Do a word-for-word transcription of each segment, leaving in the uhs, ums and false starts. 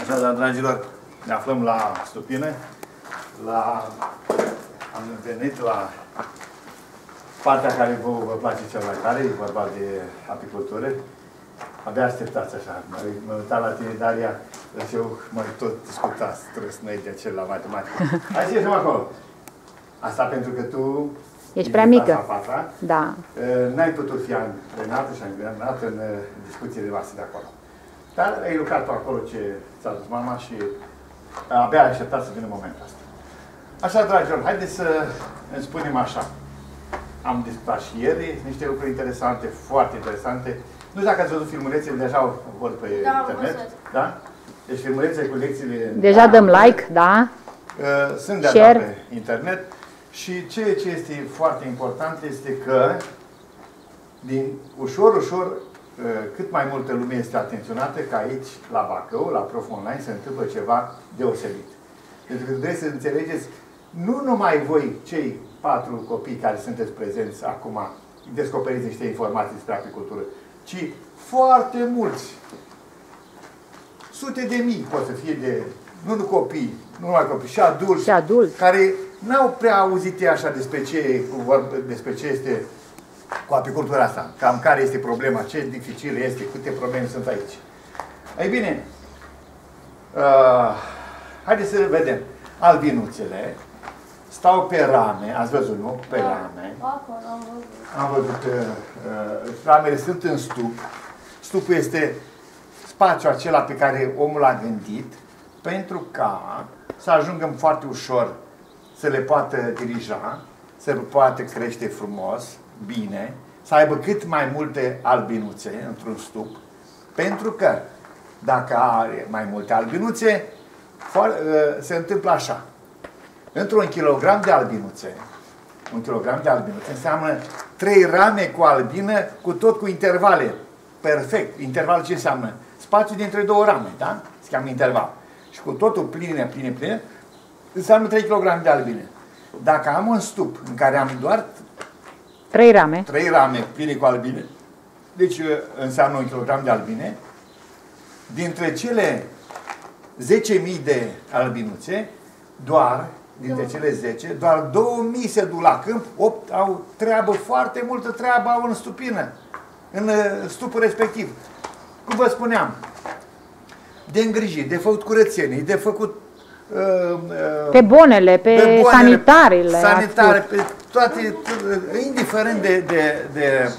Așadar, dragilor, ne aflăm la Stupine. La... Am venit la partea care vă, vă place cel mai tare, e vorba de apicultură. Abia așteptați așa. Mă uitam la tine, Daria, deci eu mă tot discutați trăsnăi de acel la matematică. Hai să ieșim acolo. Asta pentru că tu... Ești prea mică. Patra, da. N-ai putut fi angrenată și angrenată în discuțiile noastre de acolo. Dar ai lucrat tu acolo ce ți-a dus mama și abia ai așteptat să vină momentul ăsta. Așa, dragilor, haideți să îmi spunem așa. Am discutat și ieri niște lucruri interesante, foarte interesante. Nu știu dacă ați văzut filmulețele, deja vor pe da, internet. Da? Deci filmulețele cu lecțiile... Deja da, dăm like, da? Sunt de pe internet. Și ceea ce este foarte important este că, din ușor, ușor, cât mai multă lume este atenționată că aici, la Bacău, la Prof Online, se întâmplă ceva deosebit. Pentru că trebuie să înțelegeți, nu numai voi, cei patru copii care sunteți prezenți acum, descoperiți niște informații despre apicultură, ci foarte mulți, sute de mii pot să fie de, nu numai copii, nu numai copii, și adulți, și adulți. Care n-au prea auzit așa despre ce, despre ce este cu apicultura asta, cam care este problema, ce dificil este, câte probleme sunt aici. Ei bine, uh, haideți să vedem. Albinuțele stau pe rame, ați văzut, nu? Pe rame. Am văzut. Uh, uh, ramele sunt în stup. Stupul este spațiul acela pe care omul l-a gândit pentru ca să ajungem foarte ușor să le poată dirija, să le poată crește frumos, bine, să aibă cât mai multe albinuțe într-un stup, pentru că dacă are mai multe albinuțe, se întâmplă așa. Într-un kilogram de albinuțe, un kilogram de albinuțe înseamnă trei rame cu albină, cu tot cu intervale. Perfect. Interval ce înseamnă? Spațiu dintre două rame, da? Se cheamă interval. Și cu totul pline, pline, pline, înseamnă trei kilograme de albine. Dacă am un stup în care am doar trei rame, trei rame pline cu albine, deci înseamnă un kilogram de albine, dintre cele zece mii de albinuțe, doar, dintre cele zece, doar două mii se duc la câmp, opt au treabă, foarte multă treabă au în stupină, în stupul respectiv. Cum vă spuneam, de îngrijit, de făcut curățenii, de făcut pe bonele, pe, pe bonele, sanitarele, sanitare, pe toate, indiferent de, de, de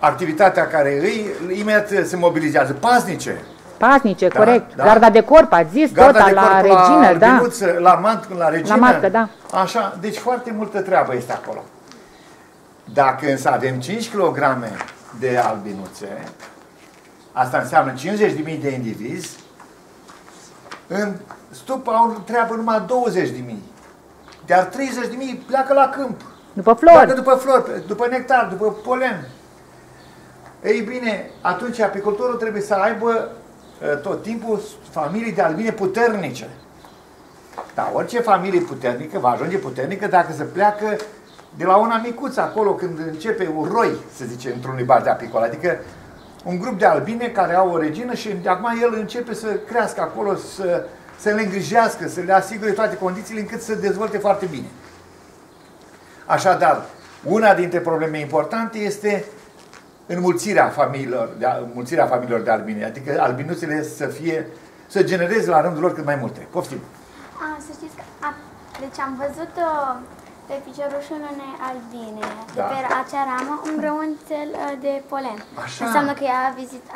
activitatea care îi, imediat se mobilizează. Paznice. Paznice, da, corect. Da. Garda de corp, ați zis, tot la, la regină, da. Albinuță, la matcă, la regină. La matcă, da. Așa, deci foarte multă treabă este acolo. Dacă însă avem cinci kilograme de albinuțe, asta înseamnă cincizeci de mii de indivizi, în stup au treabă numai douăzeci de mii. Dar treizeci de mii pleacă la câmp. După flori. Pleacă după flori, după nectar, după polen. Ei bine, atunci apicultorul trebuie să aibă tot timpul familii de albine puternice. Dar orice familie puternică va ajunge puternică dacă se pleacă de la una micuță, acolo când începe un roi, să zice, într-un libar de apicol. Adică un grup de albine care au o regină și acum el începe să crească acolo, să, să le îngrijească, să le asigure toate condițiile încât să dezvolte foarte bine. Așadar, una dintre probleme importante este înmulțirea familiilor, de, înmulțirea familiilor de albine, adică albinuțele să fie, să genereze la rândul lor cât mai multe. Poftim! A, să știți că a, deci am văzut uh, pe piciorușul unei albine, da, pe acea ramă, un grăunțel uh, de polen. Așa. Înseamnă că ea a vizitat...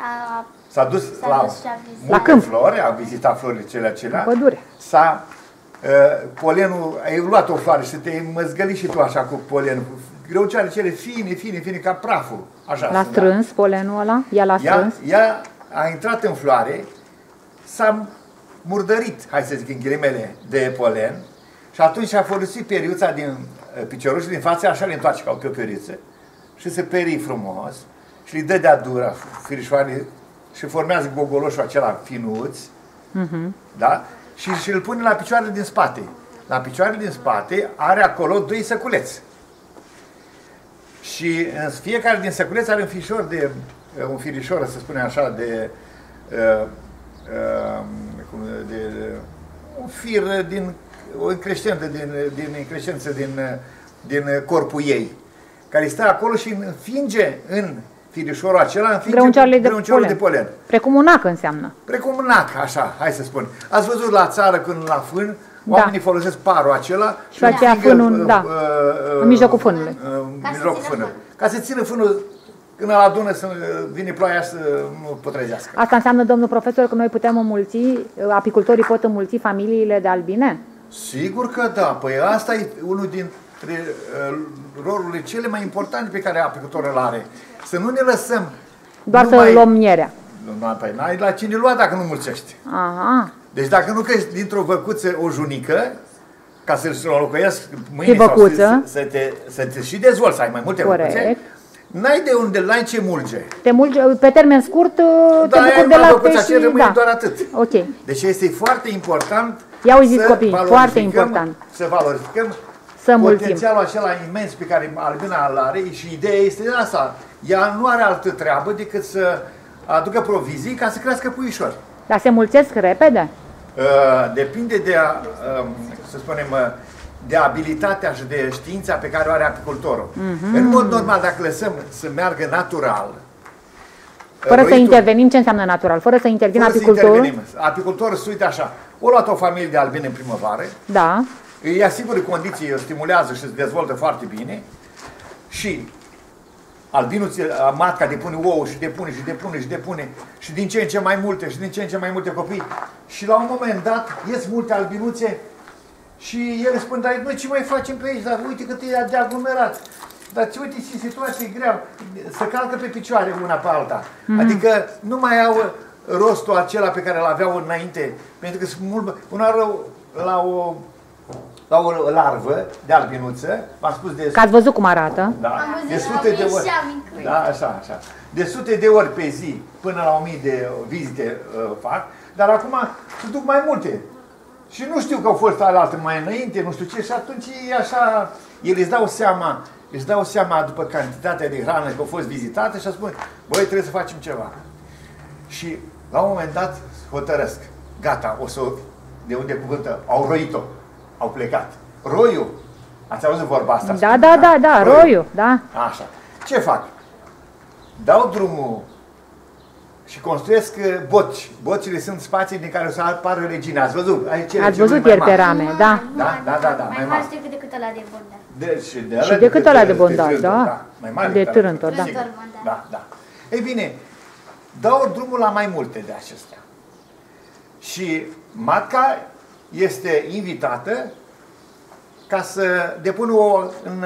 S-a dus la, dus a vizit. la câmp. Flori, a vizitat florile cele acelea. În pădure. S-a... Uh, polenul, ai luat o floare și te-ai măzgălit și tu așa cu polenul. Greuceale cele fine, fine, fine, ca praful. L-a strâns, da, polenul ăla? Ea l-a strâns? Ea, ea a intrat în floare, s-a murdărit, hai să zic în ghilimele, de polen și atunci a folosit periuța din piciorușul din față, așa le întoarce ca o căperiuță și se perii frumos și îi dă de-a dura firișoare și formează gogoloșul acela finuț, uh-huh, da? Și, și îl pune la picioarele din spate. La picioarele din spate are acolo doi săculeți. Și în fiecare din săculeți are un firișor, de, un firișor, să spunem așa, de, uh, uh, cum un fir din o crescență din, din, crescență din, din corpul ei, care stă acolo și înfinge în firișorul acela, înfinge greunciorul de, polen. de polen. Precum un ac înseamnă. Precum un ac, așa, hai să spun. Ați văzut la țară când la fân, oamenii da. folosesc parul acela și, și aceea fânul, da, uh, uh, în mijlocul fânului. Uh, în mijlocul fânului. Ca să țină fânul. Când îl adună, să vine ploaia să nu pătrăjească. Asta înseamnă, domnul profesor, că noi putem înmulți, apicultorii pot înmulți familiile de albine? Sigur că da. Păi asta e unul dintre rolurile cele mai importante pe care apicultorul îl are. Să nu ne lăsăm... Doar numai... să luăm mierea. Păi n-ai la cine lua dacă nu mulțești. Aha. Deci dacă nu crești dintr-o văcuță o junică, ca să-l înlocuiesc mâine sau să, să, te, să te și dezvolți, să ai mai multe văcuțe, n-ai de unde, la ce mulge. Te mulge. Pe termen scurt, da, te bucuri de lapte și... Așa, rămâi da. doar atât. Okay. Deci este foarte important. Ia uiți, copii, foarte important. Să valorificăm să potențialul acela imens pe care albina îl are și ideea este de asta. Ea nu are altă treabă decât să aducă provizii ca să crească puișori. Dar se mulțesc repede? Uh, depinde de, uh, să spunem... Uh, de abilitatea și de știința pe care o are apicultorul. Mm-hmm. În mod normal, dacă lăsăm să meargă natural... Fără roitul, să intervenim, ce înseamnă natural? Fără să intervin fără apicultorul? Să intervenim. Apicultorul, uite așa, o luat o familie de albine în primăvară, da. îi asigură condiții, îi stimulează și se dezvoltă foarte bine și albinul, matca depune ouă și depune și depune și depune și din ce în ce mai multe și din ce în ce mai multe copii și la un moment dat ies multe albinuțe. Și ele spun, dar noi ce mai facem pe aici? Dar uite cât e de aglomerat. Dar uite ce situație grea. Să calcă pe picioare una pe alta. Mm-hmm. Adică nu mai au rostul acela pe care îl aveau înainte. Pentru că sunt mult... Una la o, la o larvă de albinuță, v-am spus de... Că ați văzut cum arată. Da, de sute de ori. Da, așa, așa. De sute de ori pe zi, până la o mie de vizite uh, fac. Dar acum se duc mai multe. Și nu știu că au fost alaltă mai înainte, nu știu ce, și atunci e așa, ele își dau seama, își dau seama după cantitatea de hrană că au fost vizitate și spun, băi, trebuie să facem ceva. Și la un moment dat hotărăsc, gata, o să, de unde cuvântă, au roit-o, au plecat. Roiul, ați auzit vorba asta? Da, spune, da, da, da, roiul, roiul, da. Așa, ce fac? Dau drumul și construiesc boci. Bocile sunt spații din care o să apară regina. Ați văzut? Aici Ați văzut ierterame, da. Da, da, da, da, da. Mai mari decât ăla de bondar. Deci, și decât ăla de bondar, da. Mai mari de trântor, da. Da, da. Ei bine, dau drumul la mai multe de acestea. Și matca este invitată ca să depună o în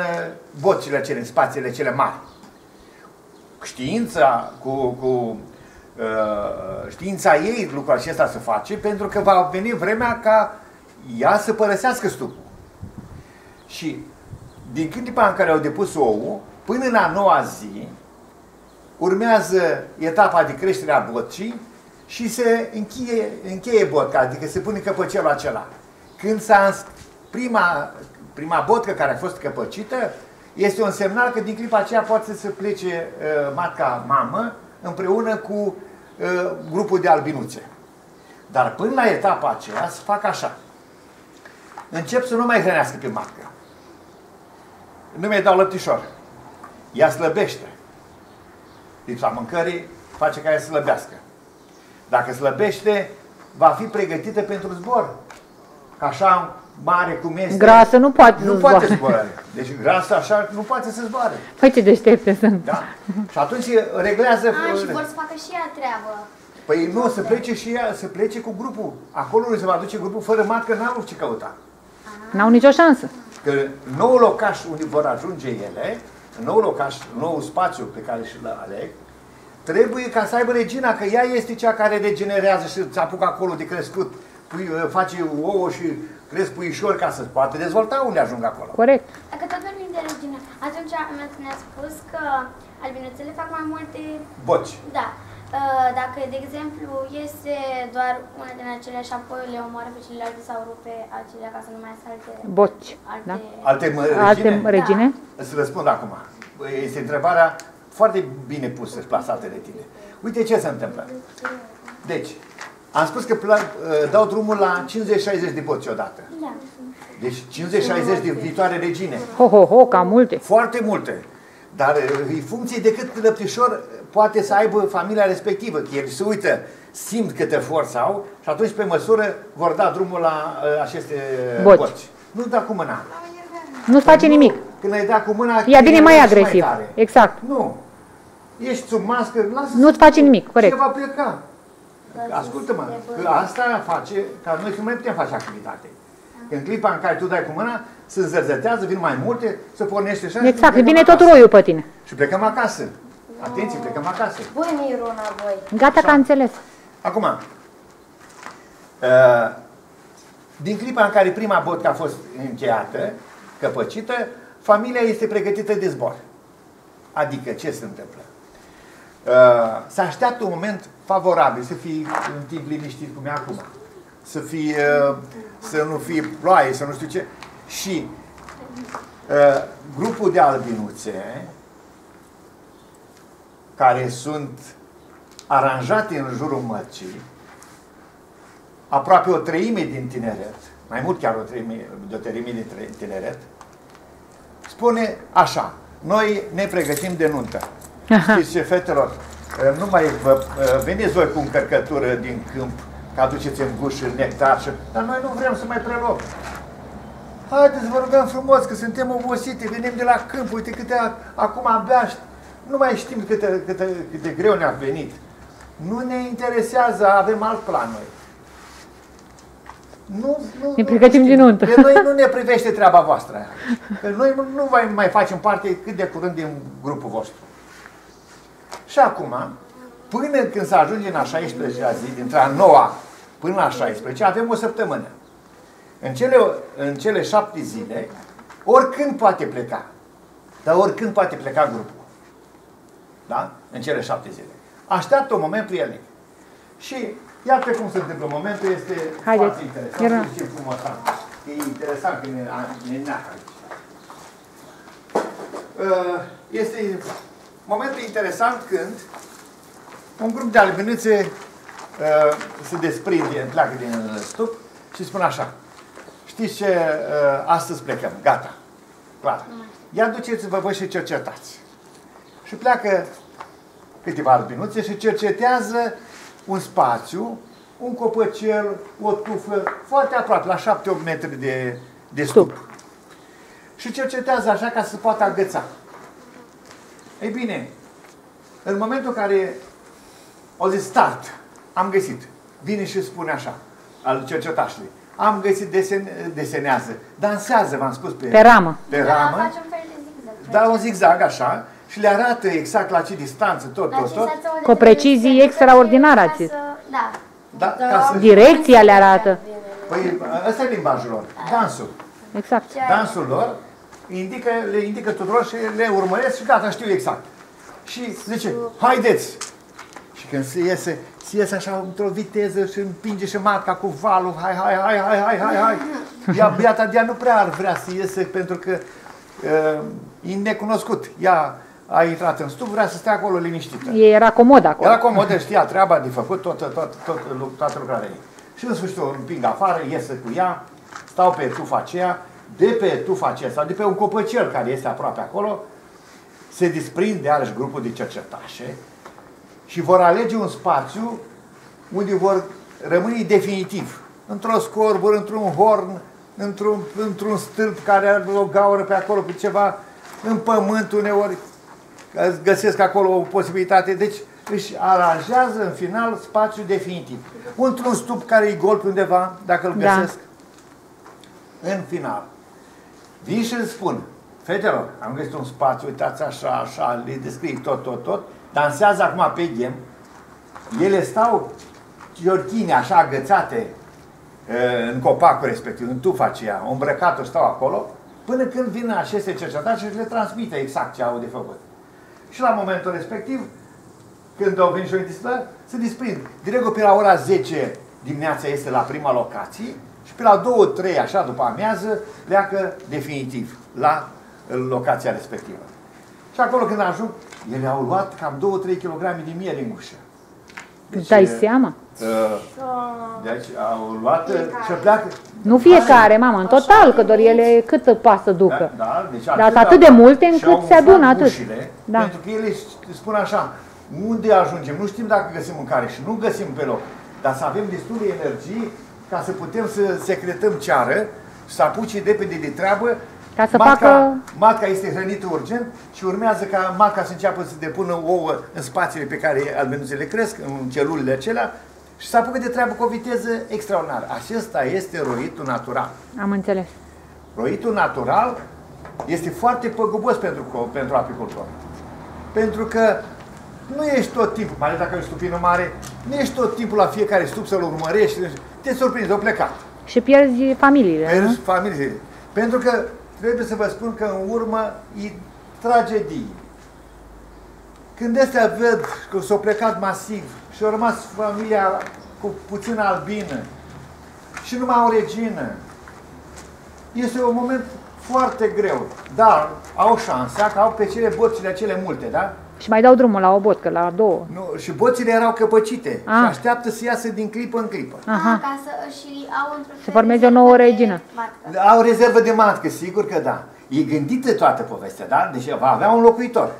bocile acele, în spațiile cele mari. Știința cu... cu știința ei lucrul acesta se face pentru că va veni vremea ca ea să părăsească stupul. Și din clipa în care au depus ouul, până la noua zi, urmează etapa de creștere a bocii și se încheie, încheie botca, adică se pune căpăcelul acela. Când s-a prima, prima botcă care a fost căpăcită, este un semnal că din clipa aceea poate să plece uh, matca mamă împreună cu uh, grupul de albinuțe. Dar până la etapa aceea se fac așa. Încep să nu mai hrănească pe matcă. Nu mi-i dau lăptișor. Ea slăbește. Lipsa mâncării face ca ea să slăbească. Dacă slăbește, va fi pregătită pentru zbor. Așa mare cum este. Grasă nu poate nu să poate zboare. Deci grasă așa nu poate să zboare. Păi ce deștepte sunt. Da. Și atunci reglează... A, și vor să facă și ea treabă. Păi nu, să plece și ea, să plece cu grupul. Acolo nu se va duce grupul fără matcă, n-au ce căuta. N-au nicio șansă. Că noul locaș unde vor ajunge ele, noul locaș, noul spațiu pe care și-l aleg, trebuie ca să aibă regina, că ea este cea care regenerează și îți apucă acolo de crescut, face ouă și... cresc puișori ca să poate dezvolta unde ajung acolo. Corect. Dacă tot vorbim de regină, atunci ne-a spus că albinuțele fac mai multe... boci. Da. Dacă, de exemplu, iese doar una din acelea și apoi le omoară pe celelalte sau rupe acelea ca să nu mai iasă alte... boci. Alte, da? alte regine? Alte regine? Da. Îți răspund acum. Este întrebarea foarte bine pusă și plasată de tine. Uite ce se întâmplă. Deci, Am spus că plan, dau drumul la cincizeci șaizeci de boți odată. Da. Deci cincizeci șaizeci de viitoare regine. Ho, ho, ho, cam multe. Foarte multe. Dar în funcție de cât lăptișor poate să aibă familia respectivă. Că el se uită, simt câte forță au și atunci pe măsură vor da drumul la aceste boci. boci. Nu da cu mâna. Nu-ți face nu, nimic. Când ai dat cu mâna, ea bine mai agresiv. Mai exact. Nu. Ești sub mască, lasă. Nu-ți face nimic, corect. Se va pleca. Ascultă-mă, asta face ca noi să nu mai putem face activitate. În clipa în care tu dai cu mâna, se zărzătează, vin mai multe, se pornește așa. Exact, și vine tot roiul pe tine. Și plecăm acasă. Atenție, plecăm acasă. Bun, Miruna, voi. Gata că am înțeles. Acum, din clipa în care prima botcă a fost încheiată, căpăcită, familia este pregătită de zbor. Adică, ce se întâmplă? Să așteaptă un moment favorabil, să fii în timp liniștit cum e acum, să, fii, să nu fie ploaie, să nu știu ce. Și grupul de albinuțe, care sunt aranjate în jurul mărcii, aproape o treime din tineret, mai mult chiar o treime, de o treime din tineret, spune așa: noi ne pregătim de nuntă. Aha. Știți ce, fetelor, nu mai vă, veniți voi cu încărcătură din câmp, că aduceți în gușă, în nectar, dar noi nu vrem să mai preluăm. Haideți, vă rugăm frumos, că suntem obosite, venim de la câmp, uite câte acum abia, nu mai știm câte, câte, câte greu ne-a venit. Nu ne interesează, avem alt plan noi. Nu, nu, ne pregătim din nuntă. Pe noi nu ne privește treaba voastră. Pe noi nu, nu mai facem parte cât de curând din grupul vostru. Și acum, până când se ajunge în a șaisprezecea zi, dintre a noua până la șaisprezece, avem o săptămână. În cele, în cele șapte zile, oricând poate pleca. Dar oricând poate pleca grupul. Da? În cele șapte zile. Așteaptă un moment prielnic. Și iată cum se întâmplă. Momentul este Haideți. foarte interesant. Știu cum e interesant că ne, ne neacă aici. Este momentul interesant când un grup de albinuțe uh, se desprinde, pleacă din stup și spun așa: știți ce, uh, astăzi plecăm, gata, clar. Ia duceți-vă voi și cercetați. Și pleacă câteva albinuțe și cercetează un spațiu, un copăcel, o tufă, foarte aproape, la șapte opt metri de, de stup. stup. Și cercetează așa ca să se poată agăța. Ei bine, în momentul în care au zis start, am găsit, vine și spune așa, al cercetașului: am găsit, desen, desenează, dansează, v-am spus, pe, pe ramă, pe ramă da, da, un zigzag așa, și le arată exact la ce distanță, tot, tot, tot. Cu o precizie extraordinară ați zis. Da. Da, ca să... Direcția le arată. Păi ăsta e limbajul lor, dansul. Exact. Dansul lor. Indică, le indică tuturor și le urmăresc și gata, știu exact. Și zice: haideți! Și când se iese, se iese așa într-o viteză și împinge și matca cu valul, hai, hai, hai, hai, hai, hai, hai. Ea, biata de ea nu prea ar vrea să iese pentru că uh, e necunoscut. Ea a intrat în stup, vrea să stea acolo liniștită. Era comodă acolo. Era comodă, știa treaba de făcut, tot, tot, tot, tot, toată lucrarea ei. Și în sfârșit o împing afară, iese cu ea, stau pe tufa aceea, de pe tufa aceea sau de pe un copăcel care este aproape acolo, se desprinde iarăși grupul de cercetașe și vor alege un spațiu unde vor rămâne definitiv. Într-o scorburi, într-un horn, într-un într-un stâlp care are o gaură pe acolo cu ceva, în pământ uneori găsesc acolo o posibilitate. Deci își aranjează în final spațiu definitiv. Într-un stup care e gol undeva, dacă îl găsesc. Da. În final. Vin și îmi spun: fetelor, am găsit un spațiu, uitați așa, așa, le descrii tot, tot, tot, dansează acum pe ghem, ele stau iorchine, așa, agățate în copacul respectiv, în tufa aceea, îmbrăcat-o, stau acolo, până când vin aceste cercetători și le transmite exact ce au de făcut. Și la momentul respectiv, când au venit și o displă, se disprind. Direct pe la ora zece dimineața este la prima locație, și pe la două trei, așa, după amiază, pleacă definitiv la locația respectivă. Și acolo când ajung, ele au luat cam două trei kilograme de miere în ușă. Deci, dai seama? Deci au luat și pleacă. Nu fiecare, mamă, în total, că doar ele cât pas să ducă. Da, deci dar atât de multe încât se adună atât. Da. Pentru că ele spun așa, unde ajungem? Nu știm dacă găsim mâncare și nu găsim pe loc. Dar să avem destul de energie ca să putem să secretăm ceară, să apuce depinde de treabă. Ca să matca, facă... matca este hrănită urgent și urmează ca matca să înceapă să depună ouă în spațiile pe care albenuțele cresc, în celulele acelea, și să apucă de treabă cu o viteză extraordinară. Acesta este roitul natural. Am înțeles. Roitul natural este foarte păgubos pentru, pentru apicultor. Pentru că nu ești tot timpul, mai ales dacă e o stupină mare, nu ești tot timpul la fiecare stup să-l urmărești, te surprinzi, au plecat. Și pierzi familiile. Pierzi familiile. Pentru că trebuie să vă spun că în urmă e tragedie. Când astea văd că s-au plecat masiv și au rămas familia cu puțină albină și nu mai au regină, este un moment foarte greu, dar au șansa că au pe cele boțile acele multe, da? Și mai dau drumul la o botcă, la două. Nu, și boțile erau căpăcite ah. și așteaptă să iasă din clipă în clipă. Aha. Ca să, și au să formeze o nouă regină. Au rezervă de matcă, sigur că da. E gândită toată povestea, da? Deci va avea un locuitor.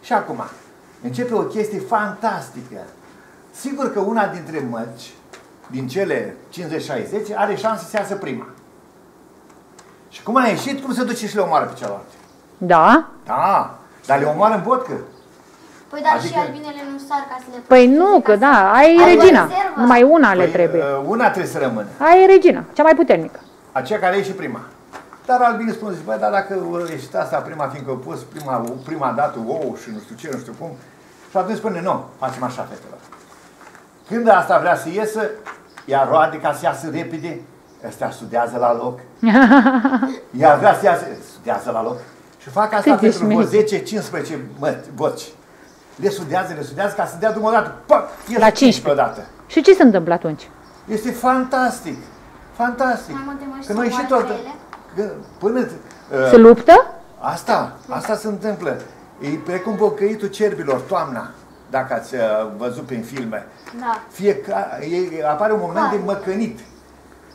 Și acum, începe o chestie fantastică. Sigur că una dintre măci, din cele cincizeci șaizeci, are șanse să iasă prima. Și cum a ieșit, cum se duce și le omoară pe cealaltă. Da? Da. Dar le omoară în botcă. Păi dar adică... și albinele nu sar ca să le... Păi nu, că da, ai, ai regina. Numai una păi, le trebuie. Una trebuie să rămână. Ai regina, cea mai puternică. Aceea care e și prima. Dar albinii spun, zic, bă, dar dacă ești asta prima, fiindcă o pus prima, prima dată ou și nu știu ce, nu știu cum, și atunci spune, nu, facem așa, fetelor. Când asta vrea să iesă, ea roade ca să iasă repede, ăstea studează la loc. Ea vrea să iasă, studează la loc. Și fac asta pentru zece cincisprezece boci. Le sudează, le sudează ca să dea drumul odată. Pac, la cincisprezece odată. Și ce se întâmplă atunci? Este fantastic. Fantastic. Că noi și tot până uh, se luptă? Asta, asta se întâmplă. E precum pocăitul cerbilor toamna, dacă ați uh, văzut prin filme. Da. Fiecare, e, apare un moment da. de măcănit.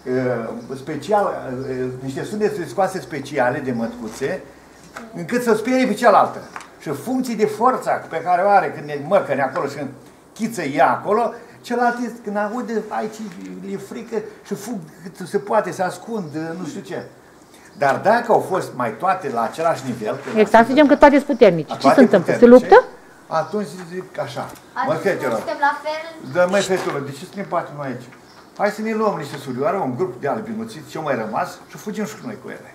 Uh, special, uh, niște sunete scoase speciale de mătcuțe încât să sperie pe cealaltă. Și funcții de forța pe care o are când e măcăne acolo și când chiță ea acolo, celălalt când aude aici e frică și fug cât se poate, se ascund, nu știu ce. Dar dacă au fost mai toate la același nivel... Exact, zicem că toate sunt puternice. Ce se întâmplă? Se luptă? Atunci zic așa. Atunci suntem la fel... Da, măi, fetelor, de ce suntem patru noi aici? Hai să ne luăm niște surioare, un grup de albinuțiți, ce-au mai rămas și fugim și noi cu ele.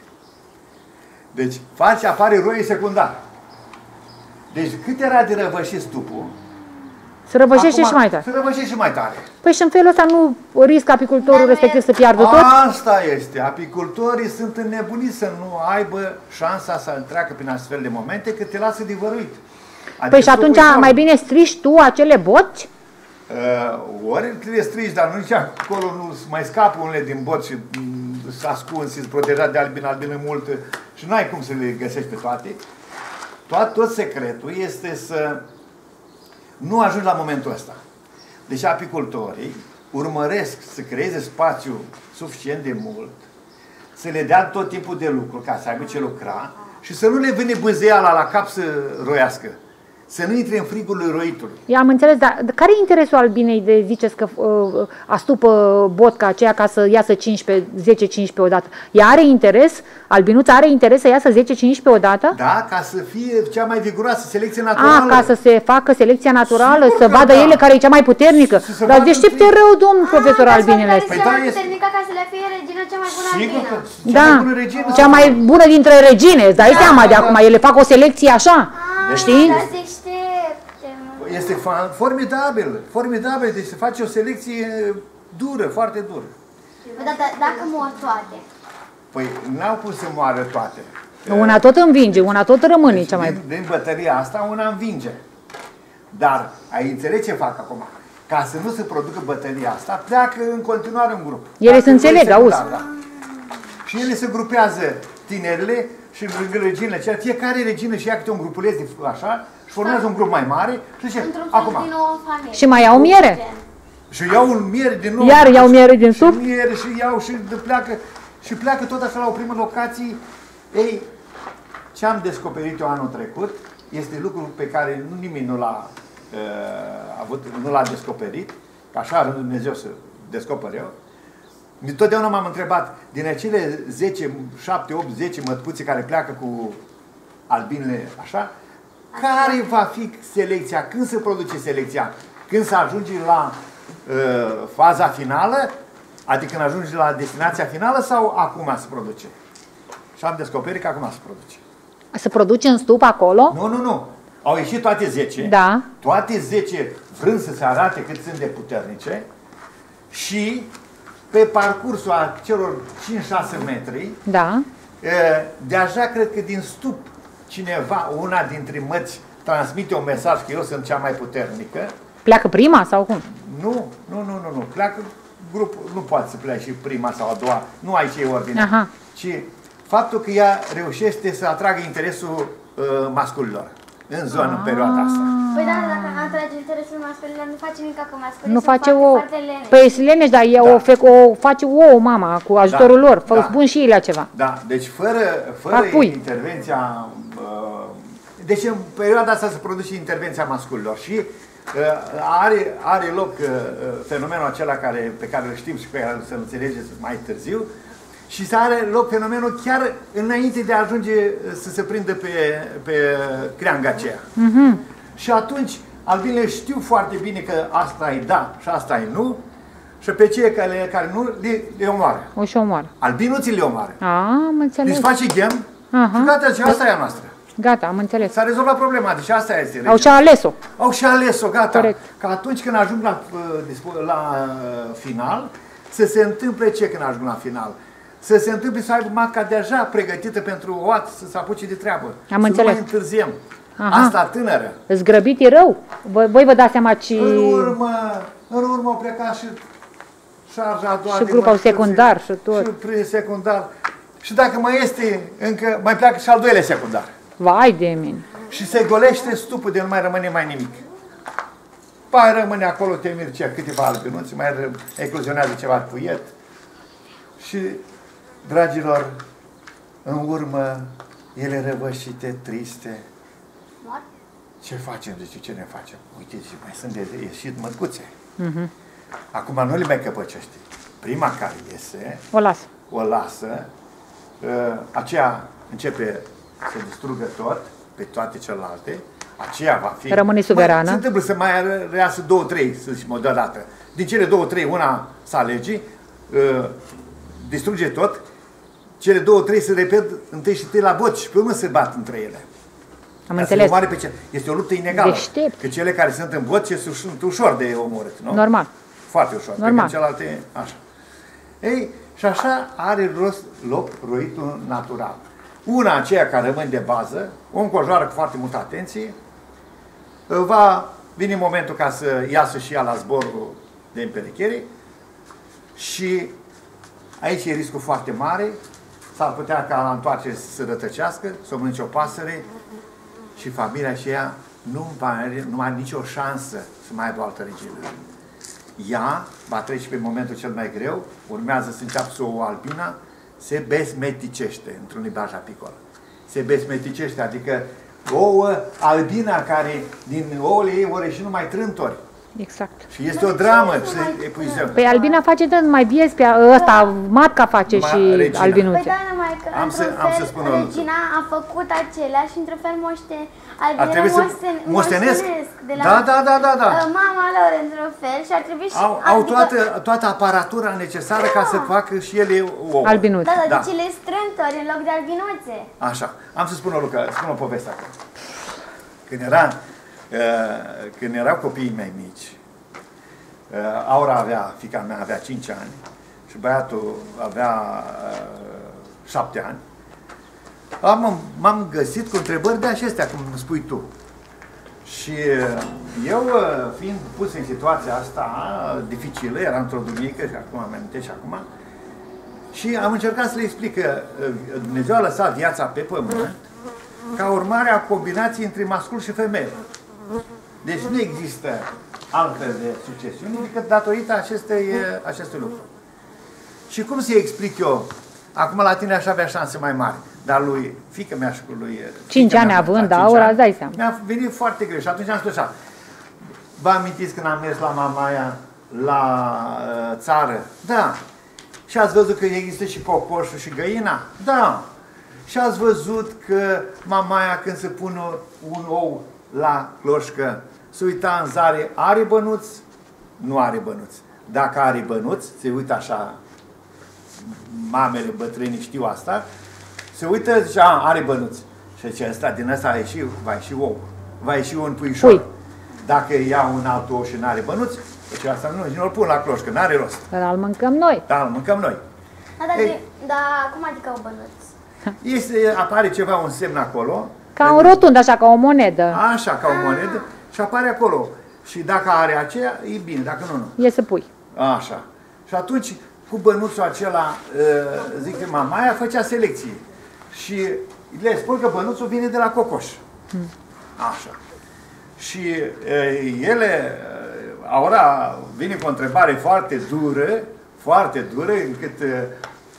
Deci, faci, apare roie secundar. Deci, cât era de răvășit stupul, se răvășește și mai tare. Se răvășește și mai tare. Păi și în felul ăsta nu riscă apicultorul respectiv să piardă tot? Asta este. Apicultorii sunt înnebuniți să nu aibă șansa să treacă prin astfel de momente, că te lasă divăruit. Adică păi și atunci mai bine strici tu acele boci? Uh, ori le strici, dar nu nici acolo nu mai scapă unele din boci și s-a ascuns, s-a protejat de albin, albine mult și nu ai cum să le găsești pe toate. Tot, tot secretul este să nu ajungi la momentul ăsta. Deci apicultorii urmăresc să creeze spațiu suficient de mult, să le dea tot timpul de lucru ca să aibă ce lucra și să nu le vâne bâzeala la cap să roiască. Să nu intre în frigul roitului. Am înțeles, dar care e interesul albinei de ziceți că uh, astupă botca aceea ca să iasă zece cincisprezece odată? Ea are interes? Albinuța are interes să iasă zece cincisprezece odată? Da, ca să fie cea mai viguroasă selecție naturală. A, ca să se facă selecția naturală, sigur să vadă da. ele care e cea mai puternică. S -s -s dar deștepte rău, domnul A, profesor albinele. Păi da, este... ca să le fie regină cea mai bună sigur albină. Că, cea, da. mai bună regină, cea mai bună dintre regine, îți dai da, seama da, de acum, ele fac o selecție așa. Știi? Este formidabil, formidabil, deci se face o selecție dură, foarte dură. Dar dacă mor toate? Păi n-au pus să moară toate. Una tot învinge, una tot rămâne deci, cea mai... Din, din bătăria asta una învinge. Dar ai înțeles ce fac acum? Ca să nu se producă bătăria asta, pleacă în continuare un grup. Ele se înțeleg, auzi? Da. Și ele se grupează tinerile și reginele, ceea, fiecare regină și ia câte un grupuleț de așa, și formează un grup mai mare și zice, acum. Și mai au miere? Și iau un mieri din nou. Iar iau mieri din sub. Și mieri și iau și pleacă. Și pleacă tot așa la o primă locație. Ei, ce am descoperit eu anul trecut este lucrul pe care nu nimeni nu l-a uh, avut, nu l-a descoperit. Așa rândul Dumnezeu să descoper eu. Totdeauna m-am întrebat, din acele zece, șapte, opt, zece mătcuțe care pleacă cu albinele așa, care va fi selecția? Când se produce selecția? Când se ajunge la uh, faza finală? Adică când ajunge la destinația finală sau acum se produce? Și am descoperit că acum se produce. Se produce în stup acolo? Nu, nu, nu. Au ieșit toate zece. Da. Toate zece vrând să se arate cât sunt de puternice și pe parcursul acelor cinci șase metri, da. Deja cred că din stup cineva, una dintre măți, transmite un mesaj că eu sunt cea mai puternică. Pleacă prima sau cum? Nu, nu, nu, nu, nu. Pleacă grupul, nu poate să plece și prima sau a doua, nu aici e ordine. Aha. Ci faptul că ea reușește să atragă interesul uh, masculilor în zonă, în perioada asta. Păi da, dacă atrage interesul masculilor, nu face nimic acum. Nu face o... Păi sunt leneși, dar ea o face ouă, mama, cu ajutorul lor. Fă-o spun și ei la ceva. Da, deci fără intervenția... Deci în perioada asta se produce intervenția masculilor și are loc fenomenul acela pe care îl știm și pe care îl înțelegeți mai târziu și să are loc fenomenul chiar înainte de a ajunge să se prindă pe, pe creanga aceea. Mm-hmm. Și atunci, albinele știu foarte bine că asta e da și asta e nu și pe cei care, care nu le, le omoară. O și omoară. Albinuții le omoară. Deci face gem. Aha. Și gata, și asta e a noastră. Gata, am înțeles. S-a rezolvat problema, deci asta este. Au și ales-o. Au și ales-o, gata. Corect. Că atunci când ajung la, la final, să se întâmple ce când ajung la final? Să se întâmple să aibă matca deja pregătită pentru oat, să se apuce de treabă. Am să înțeles. Nu mai întârziem. Aha. Asta tânără. Zgrăbit e rău. Voi vă dați seama ce... În urmă, în urmă au plecat și șarja a doua. Și grupul secundar și tot. Și prin secundar. Și dacă mai este încă, mai pleacă și al doilea secundar. Vai de mine. Și se golește stupul de nu mai rămâne mai nimic. Pai rămâne acolo, te mircea câteva albinuți, mai ecluzionează ceva puiet. Și... Dragilor, în urmă, ele răvășite, triste. Ce facem? Zice, ce ne facem? Uite, zice, mai sunt de ieșit mătcuțe. Uh-huh. Acum nu le mai căpăcește. Prima care iese, o lasă. O lasă aceea începe să distrugă tot, pe toate celelalte. Aceea va fi... Rămâne suverană. Mă, se întâmplă să mai reiasă două, trei, să zicem, odată. Din cele două, trei, una să alege, distruge tot, cele două, trei se repet întâi și întâi la boci și pe urmă se bat între ele. Am ca înțeles. Pe ce... Este o luptă inegală. Deștept. Că cele care sunt în boci sunt ușor de omorât, nu? Normal. Foarte ușor. Normal. Pe celelalte, așa. Ei, și așa are rost loc roitul natural. Una aceea care rămâne de bază, o încojoară cu foarte multă atenție, va vine momentul ca să iasă și ea la zborul de împerechere și aici e riscul foarte mare, s-ar putea ca la întoarcere să se rătăcească, să o mănânce o pasăre și familia aceea nu, nu are nicio șansă să mai aibă o altă regină. Ea va trece pe momentul cel mai greu, urmează să înceapă să o albina, se besmeticește într-un limbaj apicol. Se besmeticește, adică ouă albina care din ouăle ei o reși numai trântori. Exact. Și este o dramă să epuizăm. Păi albina face de mai biezi pe ăsta, matca face și albinuțe. Păi da, numai că într-un fel regina a făcut acelea și într-un fel albinele moștenesc de la mama lor într-un fel și ar trebui și... Au toată aparatura necesară ca să facă și ele ouă. Albinuțe. Da, deci ele strântori în loc de albinuțe. Așa. Am să spun o lucră, spun o poveste acum. Când era... Când erau copiii mei mici, Aura avea, fiica mea avea cinci ani și băiatul avea șapte ani, m-am găsit cu întrebări de acestea, cum îmi spui tu. Și eu, fiind pus în situația asta dificilă, era într-o duminică și acum am amintit și acum, și am încercat să le explic că Dumnezeu a lăsat viața pe pământ ca urmare a combinației între mascul și femeie. Deci nu există altfel de succesiune decât datorită acestei, acestui lucru. Și cum să-i explic eu? Acum la tine aș avea șanse mai mari, dar lui fiică-mea și cu lui... Cinci ani având aur, ați dai seama. Mi-a venit foarte greu și atunci am spus așa. Vă amintiți când am mers la Mamaia, la uh, țară? Da. Și ați văzut că există și cocoșul și găina? Da. Și ați văzut că Mamaia când se pune un ou la cloșcă, se uita în zare, are bănuți? Nu are bănuți. Dacă are bănuți, se uită așa, mamele bătrâni știu asta, se uită, zice, a, are bănuți. Și zice, ăsta, din ăsta ieși, va ieși ou, va ieși un puișor. Pui. Dacă ia un alt ou și nu are bănuți, zice, asta nu, nu-l pun la cloșcă, nu are rost. Dar îl mâncăm noi. Da, îl mâncăm noi. Da, dar, ei, dar cum adică au bănuți? Este, apare ceva, un semn acolo. Ca un rotund, așa, ca o monedă. Așa, ca o monedă. Și apare acolo. Și dacă are aceea, e bine, dacă nu, nu. E să pui. Așa. Și atunci, cu bănuțul acela, zic că Mamaia făcea selecție. Și le spun că bănuțul vine de la cocoș. Așa. Și ele, Aura vine cu o întrebare foarte dură, foarte dură, încât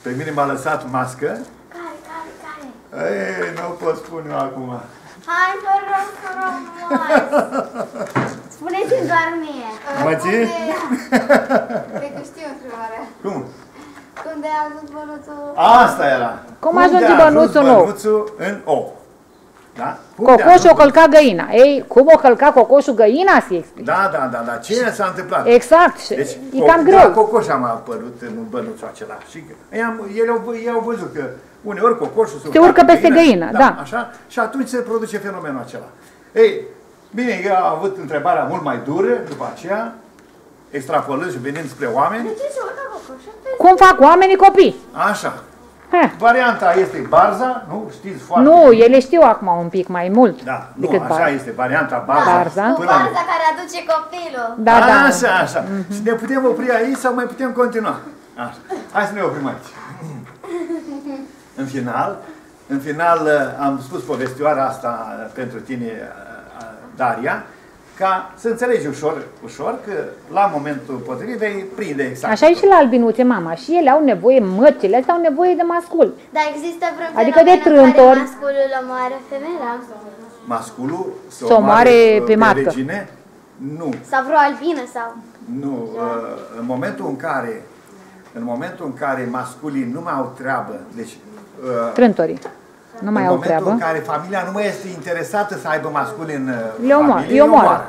pe mine m-a lăsat mască. Ei, nu pot spune eu acum. Hai, vă rog frumos! Spuneți-mi doar mie. Mă ții? Cred că știu întrebarea. Cum? Unde a ajuns bănuțul? Asta era. Cum ajunge bănuțul nou? Bănuțul în ou. Da? Cocoșul o călca găina. Ei, cum o călca cocoșul găina, se explică. Da, da, da, da. Ce s-a întâmplat? Exact. Deci, e cam greu. Da, cocoș am apărut în bănuțul acela. Și ei au văzut că uneori cocoșul se urcă peste găină, da. Așa? Și atunci se produce fenomenul acela. Ei, bine, eu am avut întrebarea mult mai dură, după aceea, extrapolând și venind spre oameni. De ce se urcă cocoșul? Cum fac oamenii copii? Așa. Ha. Varianta este barza, nu? Știți foarte Nu, bine. ele știu acum un pic mai mult. Da, nu, așa barza. este, varianta barza. Barza. Până barza până care aduce copilul. Da, a, da. Așa, așa. Mm -hmm. Și ne putem opri aici sau mai putem continua? Așa. Hai să ne oprim aici. În final, în final am spus povestioara asta pentru tine, Daria, ca să înțelegi ușor, ușor că la momentul potrivit vei prinde exact. Așa e și la albinuțe, mama. Și ele au nevoie, măcile astea au nevoie de mascul. Dar există vreo adică de trântor. Masculul omoară femeia. Masculul se s-o omoare pe matcă. Regine? Nu. Sau vreo albină sau? Nu. În momentul în care, în momentul în care masculii nu mai au treabă, deci trântorii. Nu mai au treabă. În momentul în care familia nu mai este interesată să aibă masculin în familie, e omoară.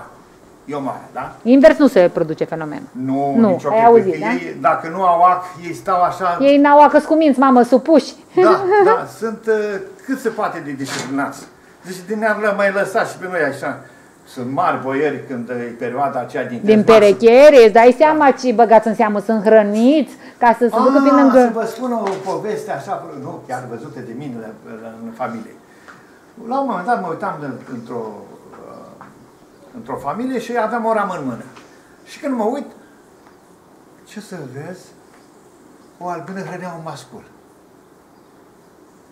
E omoară, da? Invers nu se produce fenomenul. Nu, nu nicio clipă. Da? Dacă nu au ac, ei stau așa... Ei n-au ac, îți cuminți, mamă, supuși. Da, da, sunt uh, cât se poate de disciplinați. Deci ne-ar mai lăsat și pe noi așa. Sunt mari boieri când e perioada aceea din... Din perechere, îți dai seama ce băgați în seamă, sunt hrăniți, ca să se ducă prin lângă... Să vă spun o poveste așa, nu chiar văzută de mine în familie. La un moment dat mă uitam într-o într-o familie și aveam o ramă în mână. Și când mă uit, ce să vezi, o albină hrănea un mascul.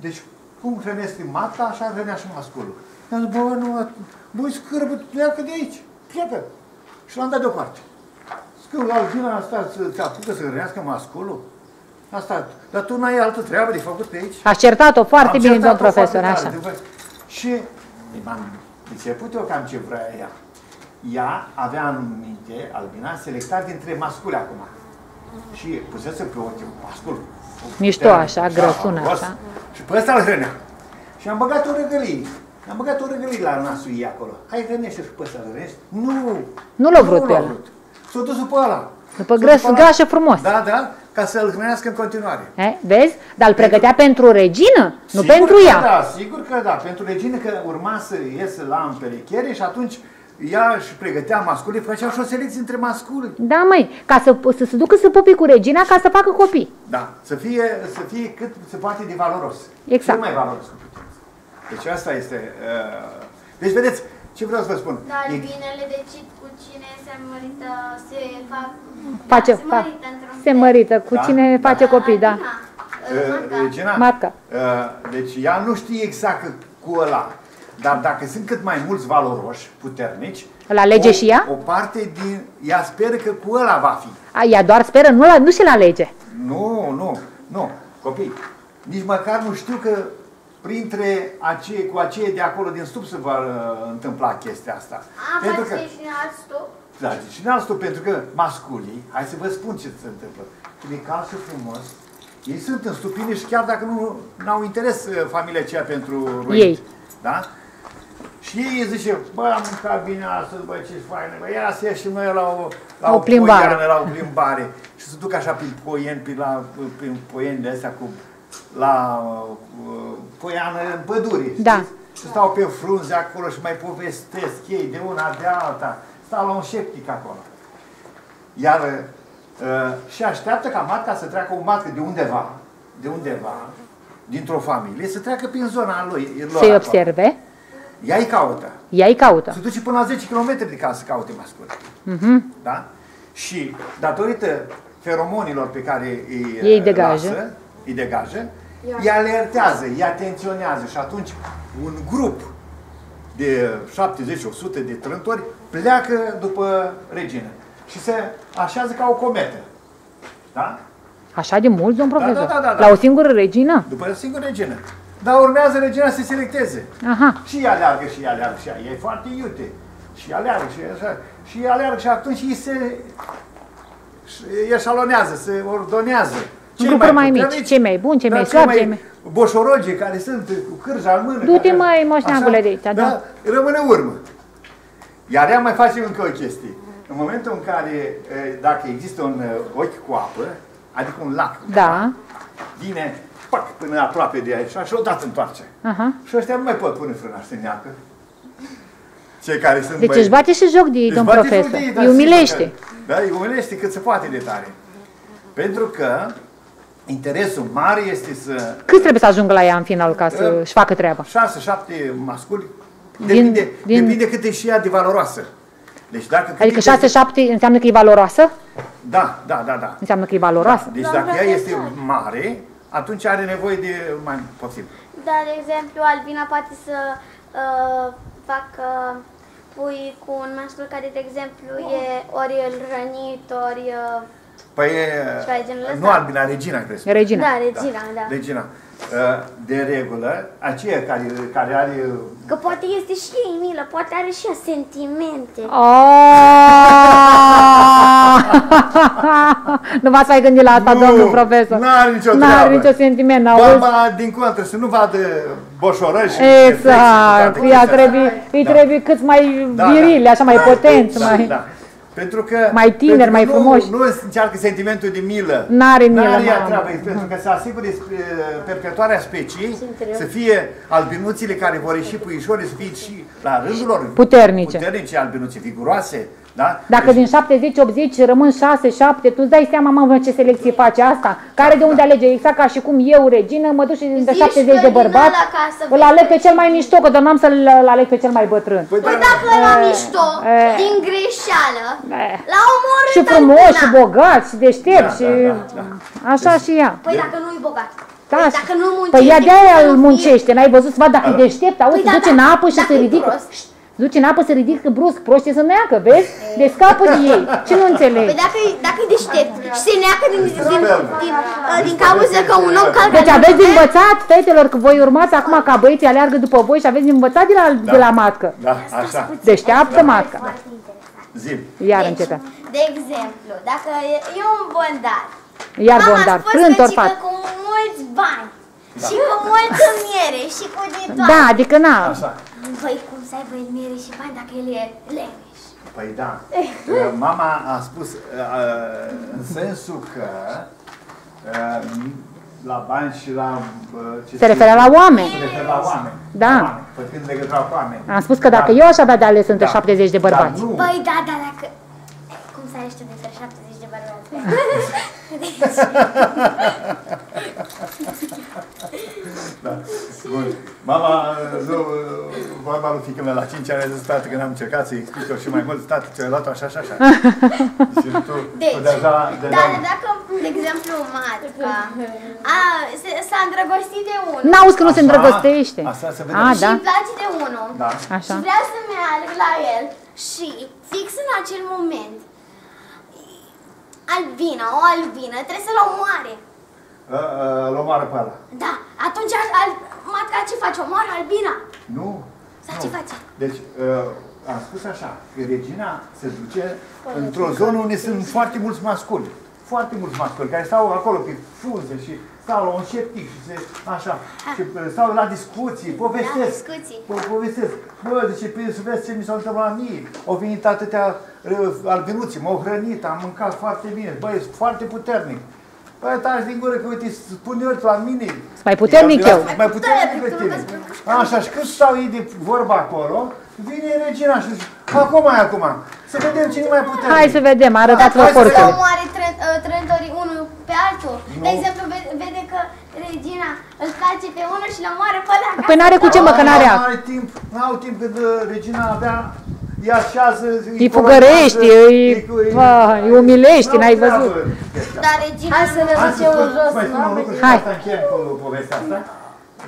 Deci, cum hrănesc mata, așa hrănea și masculul. I-am zis, bă, nu... Băi, scârbă, pleacă de aici, pleacă. Și l-am dat deoparte. Scârbă, albina asta, te apucă să hrănească masculul. Asta, dar tu n-ai altă treabă de făcut pe aici. A certat-o foarte bine, domn profesor, așa. Și m-am început eu cam ce vrea ea. Ea avea în minte, albina, selectat dintre masculi acum. Și pusese pe ochi masculul. Mișto așa, grăsună așa. Și pe ăsta îl hrănea. Și am băgat o răgălie. Am băgat o răgălie la nasul ei acolo. Hai, hrănește-l și pe ăsta, hrănește. Nu! Nu l-a vrut pe ăla. S-a dus după ăla. După grăsă frumos. Da, da, ca să-l hrănească în continuare. E, vezi? Dar îl pregătea pentru, pentru regină, nu sigur pentru ea. Da, sigur că da. Pentru regină, că urma să iese la împerechiere și atunci ea își pregătea masculii, făcea și o selecție între masculi. Da, măi, ca să, să se ducă să pupi cu regina, ca să facă copii. Da, să fie, să fie cât se poate de valoros. Exact. Cel mai valoros. Deci asta este... Uh... Deci vedeți, ce vreau să vă spun? Dar albinele decid cu cine se mărită, se fac... Face, da, se, fac. Mărită se mărită, cu da? cine da. face copii, da. Uh, Regina, Marca. Uh, deci ea nu știe exact cu ăla, dar dacă sunt cât mai mulți valoroși, puternici, La lege o, și ea? O parte din... Ea speră că cu ăla va fi. A, ea doar speră, nu, la, nu și la lege. Nu, nu, nu. Copii, nici măcar nu știu că printre acei, cu aceia de acolo din stup se va uh, întâmpla chestia asta. A, pentru că... și în alt stup? Da, și în alt stup, pentru că masculii, hai să vă spun ce se întâmplă. Când e calță frumos, ei sunt în stupine și chiar dacă nu au interes uh, familia aceea pentru ruit. Ei. Da? Și ei zice, bă, am mâncat bine astăzi, bă, ce-și faină, bă, ia să ieșim noi la o, la o, o plimbare. Poiană, la o plimbare. Și se duc așa prin poieni, prin, la, prin poieni de astea cu, la uh, poiană în pădure, da. Știți? Și stau pe frunze acolo și mai povestesc ei de una, de alta. Stau la un șeptic acolo. Iar uh, și așteaptă ca matca să treacă, o matcă de undeva, de undeva, dintr-o familie, să treacă prin zona lui. Să-i observe. Ea-i caută. Ea-i caută. Se duce până la zece kilometri de casă să caute masculul. Mm-hmm. Da? Și datorită feromonilor pe care îi, ei degajă. Lasă, îi degajă, îi alertează, îi atenționează și atunci un grup de șaptezeci o sută de trântori pleacă după regină și se așează ca o cometă. Da? Așa de mult, domn profesor? Da, da, da, da, da. La o singură regină? După o singură regină. Dar urmează regina să selecteze. Aha. Și ea aleargă, și ea aleargă, și ea e foarte iute. Și aleargă, și așa. Și aleargă, și atunci ei se eșalonează, se ordonează. Cei mai, mai mici, cei mai buni, cei mai slabi, cei mai... Boșoroge care sunt cu cârja în mână. Du-te, mai moșneagule de aici, da? Da, rămâne urmă. Iar ea mai face încă o chestie. În momentul în care, dacă există un ochi cu apă, adică un lac, da. Vine... Pac, până aproape de aici și odată întoarce. Uh-huh. Și ăștia nu mai pot pune frâna să neacă. Cei care sunt deci băi... își bate și joc de ei, domn profesor. De ei, îi umilește. Că, da, îi umilește cât se poate de tare. Pentru că interesul mare este să... Cât trebuie să ajungă la ea în final ca să-și facă treaba? șase șapte masculi. Depinde, din, din... depinde cât e și ea de valoroasă. Deci dacă adică șase șapte înseamnă că e valoroasă? Da, da, da, da. Înseamnă că e valoroasă. Da. Deci dacă Doamne, ea este mare... Atunci are nevoie de mai puțin. Da, de exemplu, albina poate să uh, facă pui cu un mascul care, de exemplu, e ori îl rănit, ori... Uh, păi, nu ăsta. Albina, regina, crezi? Regina. Da, regina, da. da. Regina. Uh, de regulă, aceea care, care are... Că poate este și ei milă, poate are și ea sentimente. Nu v-ați mai gândit la asta, nu, domnul profesor? Nu are nicio treabă. Nu are nicio sentiment. Baba, din contră, să nu vadă boșorăși. Exact. Îi trebuie cât mai virili, așa mai potenți. Pentru că mai tineri, mai frumoși. Nu încearcă sentimentul de milă. N-are milă. Pentru că se asigure perpetuarea speciei, să fie albinuțile care vor ieși puișori, să fie și la rândul lor puternice. Puternice, albinuțe viguroase. Da? Dacă deci, din șaptezeci optzeci rămân șase șapte, tu-ți dai seama, mamă, ce selecție face asta? Care da, de unde da. Alege? Exact ca și cum eu, regină, mă duc și dintre șaptezeci de bărbați, îl aleg pe cel mai mișto, că doar n-am să-l aleg pe cel mai bătrân. Păi, păi dacă era mișto, e, din greșeală, la omorât și frumos, și bogat, și deștept, da, și da, da, da. Așa deci, și ea. Păi dacă nu-i bogat. Da, păi dacă nu muncește. Păi ea de-aia îl muncește, n-ai văzut să vad dacă e deștept, auzi, se duce în apă și se ridică. Duce în apă, se ridică brusc, proștii să neacă, vezi? Deci scapă de ei. Ce nu înțelegi? Păi dacă, dacă e deștept și se neacă din, din, din, din, din cauza că un om calcă... Deci aveți de învățat, fetelor, că voi urmați acum ca băieții aleargă după voi și aveți de învățat de la, da. De la matcă. Da, așa. Deșteaptă da. Matcă. Da. Zim. Iar deci, încetă. De exemplu, dacă e un bondar, iar mama bondar, spus că cică cu mulți bani da. Și cu multă miere și cu ditoare. Da, adică na. Așa. Păi cum să aibă el miere și bani dacă el e leneș? Păi da. Mama a spus în sensul că la bani și la... Ce se referă la oameni. Se referă la oameni. Da. Făcând legătura cu oameni. Am spus că dacă da. Eu aș avea de ales între da. șaptezeci de bărbați. Da, păi da, da, dacă... Cum să alești între șaptezeci de bărbați? Da. Bun. Mama, nu, vorba lui fiică mea, la cinci ani a zis, tată, când am încercat să-i explic-o și mai mult, tată, ți-ai luat-o așa și așa. Deci, tu, deci deja, deja... dar dacă, de exemplu, matca s-a îndrăgostit de unul. N-auzi că nu se îndrăgostește. Asta se vede. A, da. Și îi place de unul. Da. Așa. Și vrea să meargă la el. Și fix în acel moment, albina, o albină, trebuie să-l omoare. Îl omoară pe ala. Da, atunci al, matca ce face? Omoară albina? Nu. Sau nu. Ce face? Deci, uh, am spus așa, că regina se duce într-o zonă unde sunt foarte mulți masculi. Foarte mulți masculi care stau acolo pe frunze și stau la un șeptic și se, așa, și stau la discuții, povestesc, la discuții. Po povestesc. Bă, zice, prin suflet ce mi s-a întâmplat la mie, au venit atâtea albinuții, m-au hrănit, am mâncat foarte bine, bă, e foarte puternic. Bă, taci din gură că uite, spune eu la mine. Sunt mai puternic eu. Sunt mai puternic decât tine. Așa, și când stau ei de vorba acolo, vine regina și zice, acum, acum, să vedem cine mai puternic. Hai să vedem, arătați-vă corpul. Trăitorii unul pe altul. Nu. De exemplu, vede că regina îl place pe unul și îl omoară pe ăla. Păi n-are cu ce, mă, că n-are aia. N-au timp, n-au timp când regina avea, îi așează, îi, îi fugărești, îi, îi umilești, n-ai văzut. Dar regina hai să ne ducem în jos. Hai. Asta încheiem cu povestea asta.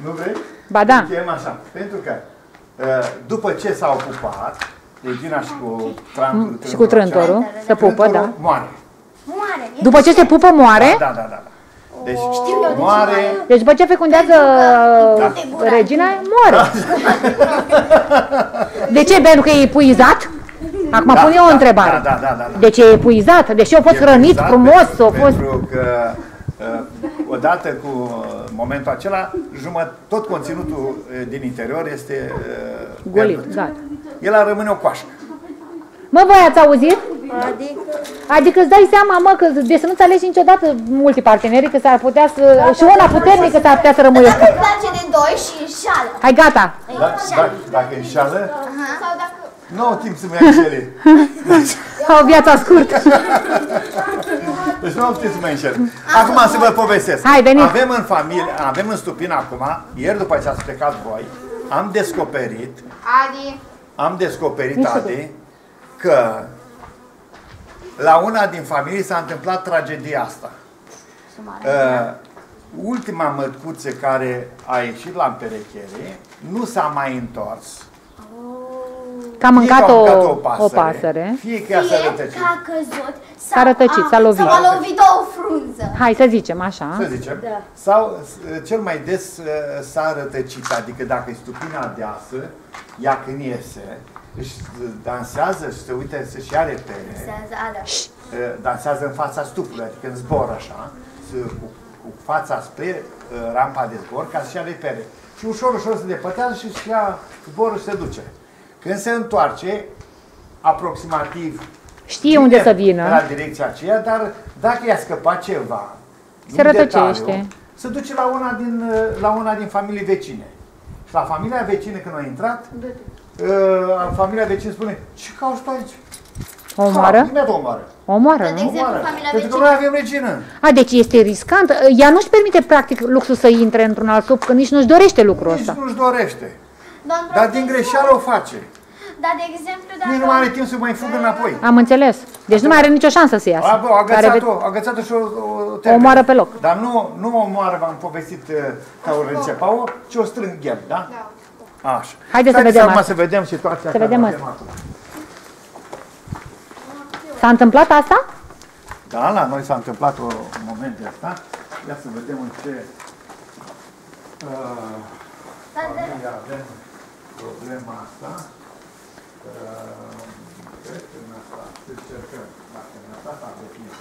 Nu vrei? Ba da. Încheiem așa. Pentru că după ce s-au pupat, regina și cu trântorul. Și cu trântorul, se pupă, da. Moare. Moare. După ce se pupă, moare? Da, da, da. Deci, oh, moare. Deci după ce fecundează da. regina, moare. Da. De ce? Pentru că e epuizat? Acum da, pun eu o întrebare. Da, da, da, da, da. Deci e epuizat? Deși au fost hrănit frumos. Pentru, au fost... pentru că odată cu momentul acela, jumătate, tot conținutul din interior este golit. Da. El ar rămâne o coașcă. Mă, voi ați auzit? Adică? Adică îți dai seama, mă, că de să nu-ți alegi niciodată multi parteneri, că s-ar putea să... Da, și una puternică s-ar putea să rămâie. Dacă îți place de doi și înșală. Hai, gata. Da, dacă, dacă înșală, nu au timp să mă ia înșele. Au viața scurtă. Deci nu au timp să mă înșele. Acum să vă povestesc. Hai, veniți. Avem în familie, avem în stupină acum, ieri după ce ați plecat voi, am descoperit... Adi. Am descoperit, Adi, că la una din familii s-a întâmplat tragedia asta. Uh, ultima mărcuță care a ieșit la împerechere nu s-a mai întors. Că a mâncat o, o pasăre. O pasăre. Fie că a căzut, s-a rătăcit, s-a lovit. S-a lovit o frunză. Hai să zicem așa. Să zicem. Da. Sau cel mai des s-a rătăcit, adică dacă e stupina deasă, ea când iese, își dansează și se uită, să-și ia repere, dansează în fața stupului, adică în zbor așa, cu, cu fața spre rampa de zbor, ca să-și ia repere. Și ușor, ușor se depătează și își ia zborul și se duce. Când se întoarce, aproximativ știe unde să vină, la direcția aceea, dar dacă i-a scăpat ceva, se rătăcește, se duce la una din, la una din familii vecine. Și la familia vecină, când a intrat, Uh, familia vecină spune, ce cauți tu aici? Omoară? Omoară, nu? De exemplu, familia vecină. Pentru că noi avem regină. A, deci este riscant. Ea nu-și permite, practic, luxul să intre într-un alt trup, că nici nu-și dorește lucrul ăsta. Nici nu-și dorește. Doamne, dar din greșeală o face. Dar, de exemplu, dacă... Nu mai are timp să mai fugă înapoi. Am înțeles. Deci nu mai are nicio șansă să iasă. A, bă, a găsat-o, a găsat-o și o, o, o omoară pe loc. Dar nu, nu o omoară, v-am povestit ca o râncepau, ci o strâng ghem, da? Da. Așa. Haideți să vedem acum, să vedem situația. Să vedem acum. S-a întâmplat asta? Da, la noi s-a întâmplat un moment de asta. Ia să vedem în ce uh, familie avem problema asta. Cred că în asta să încercăm. Dacă în asta s-a definit.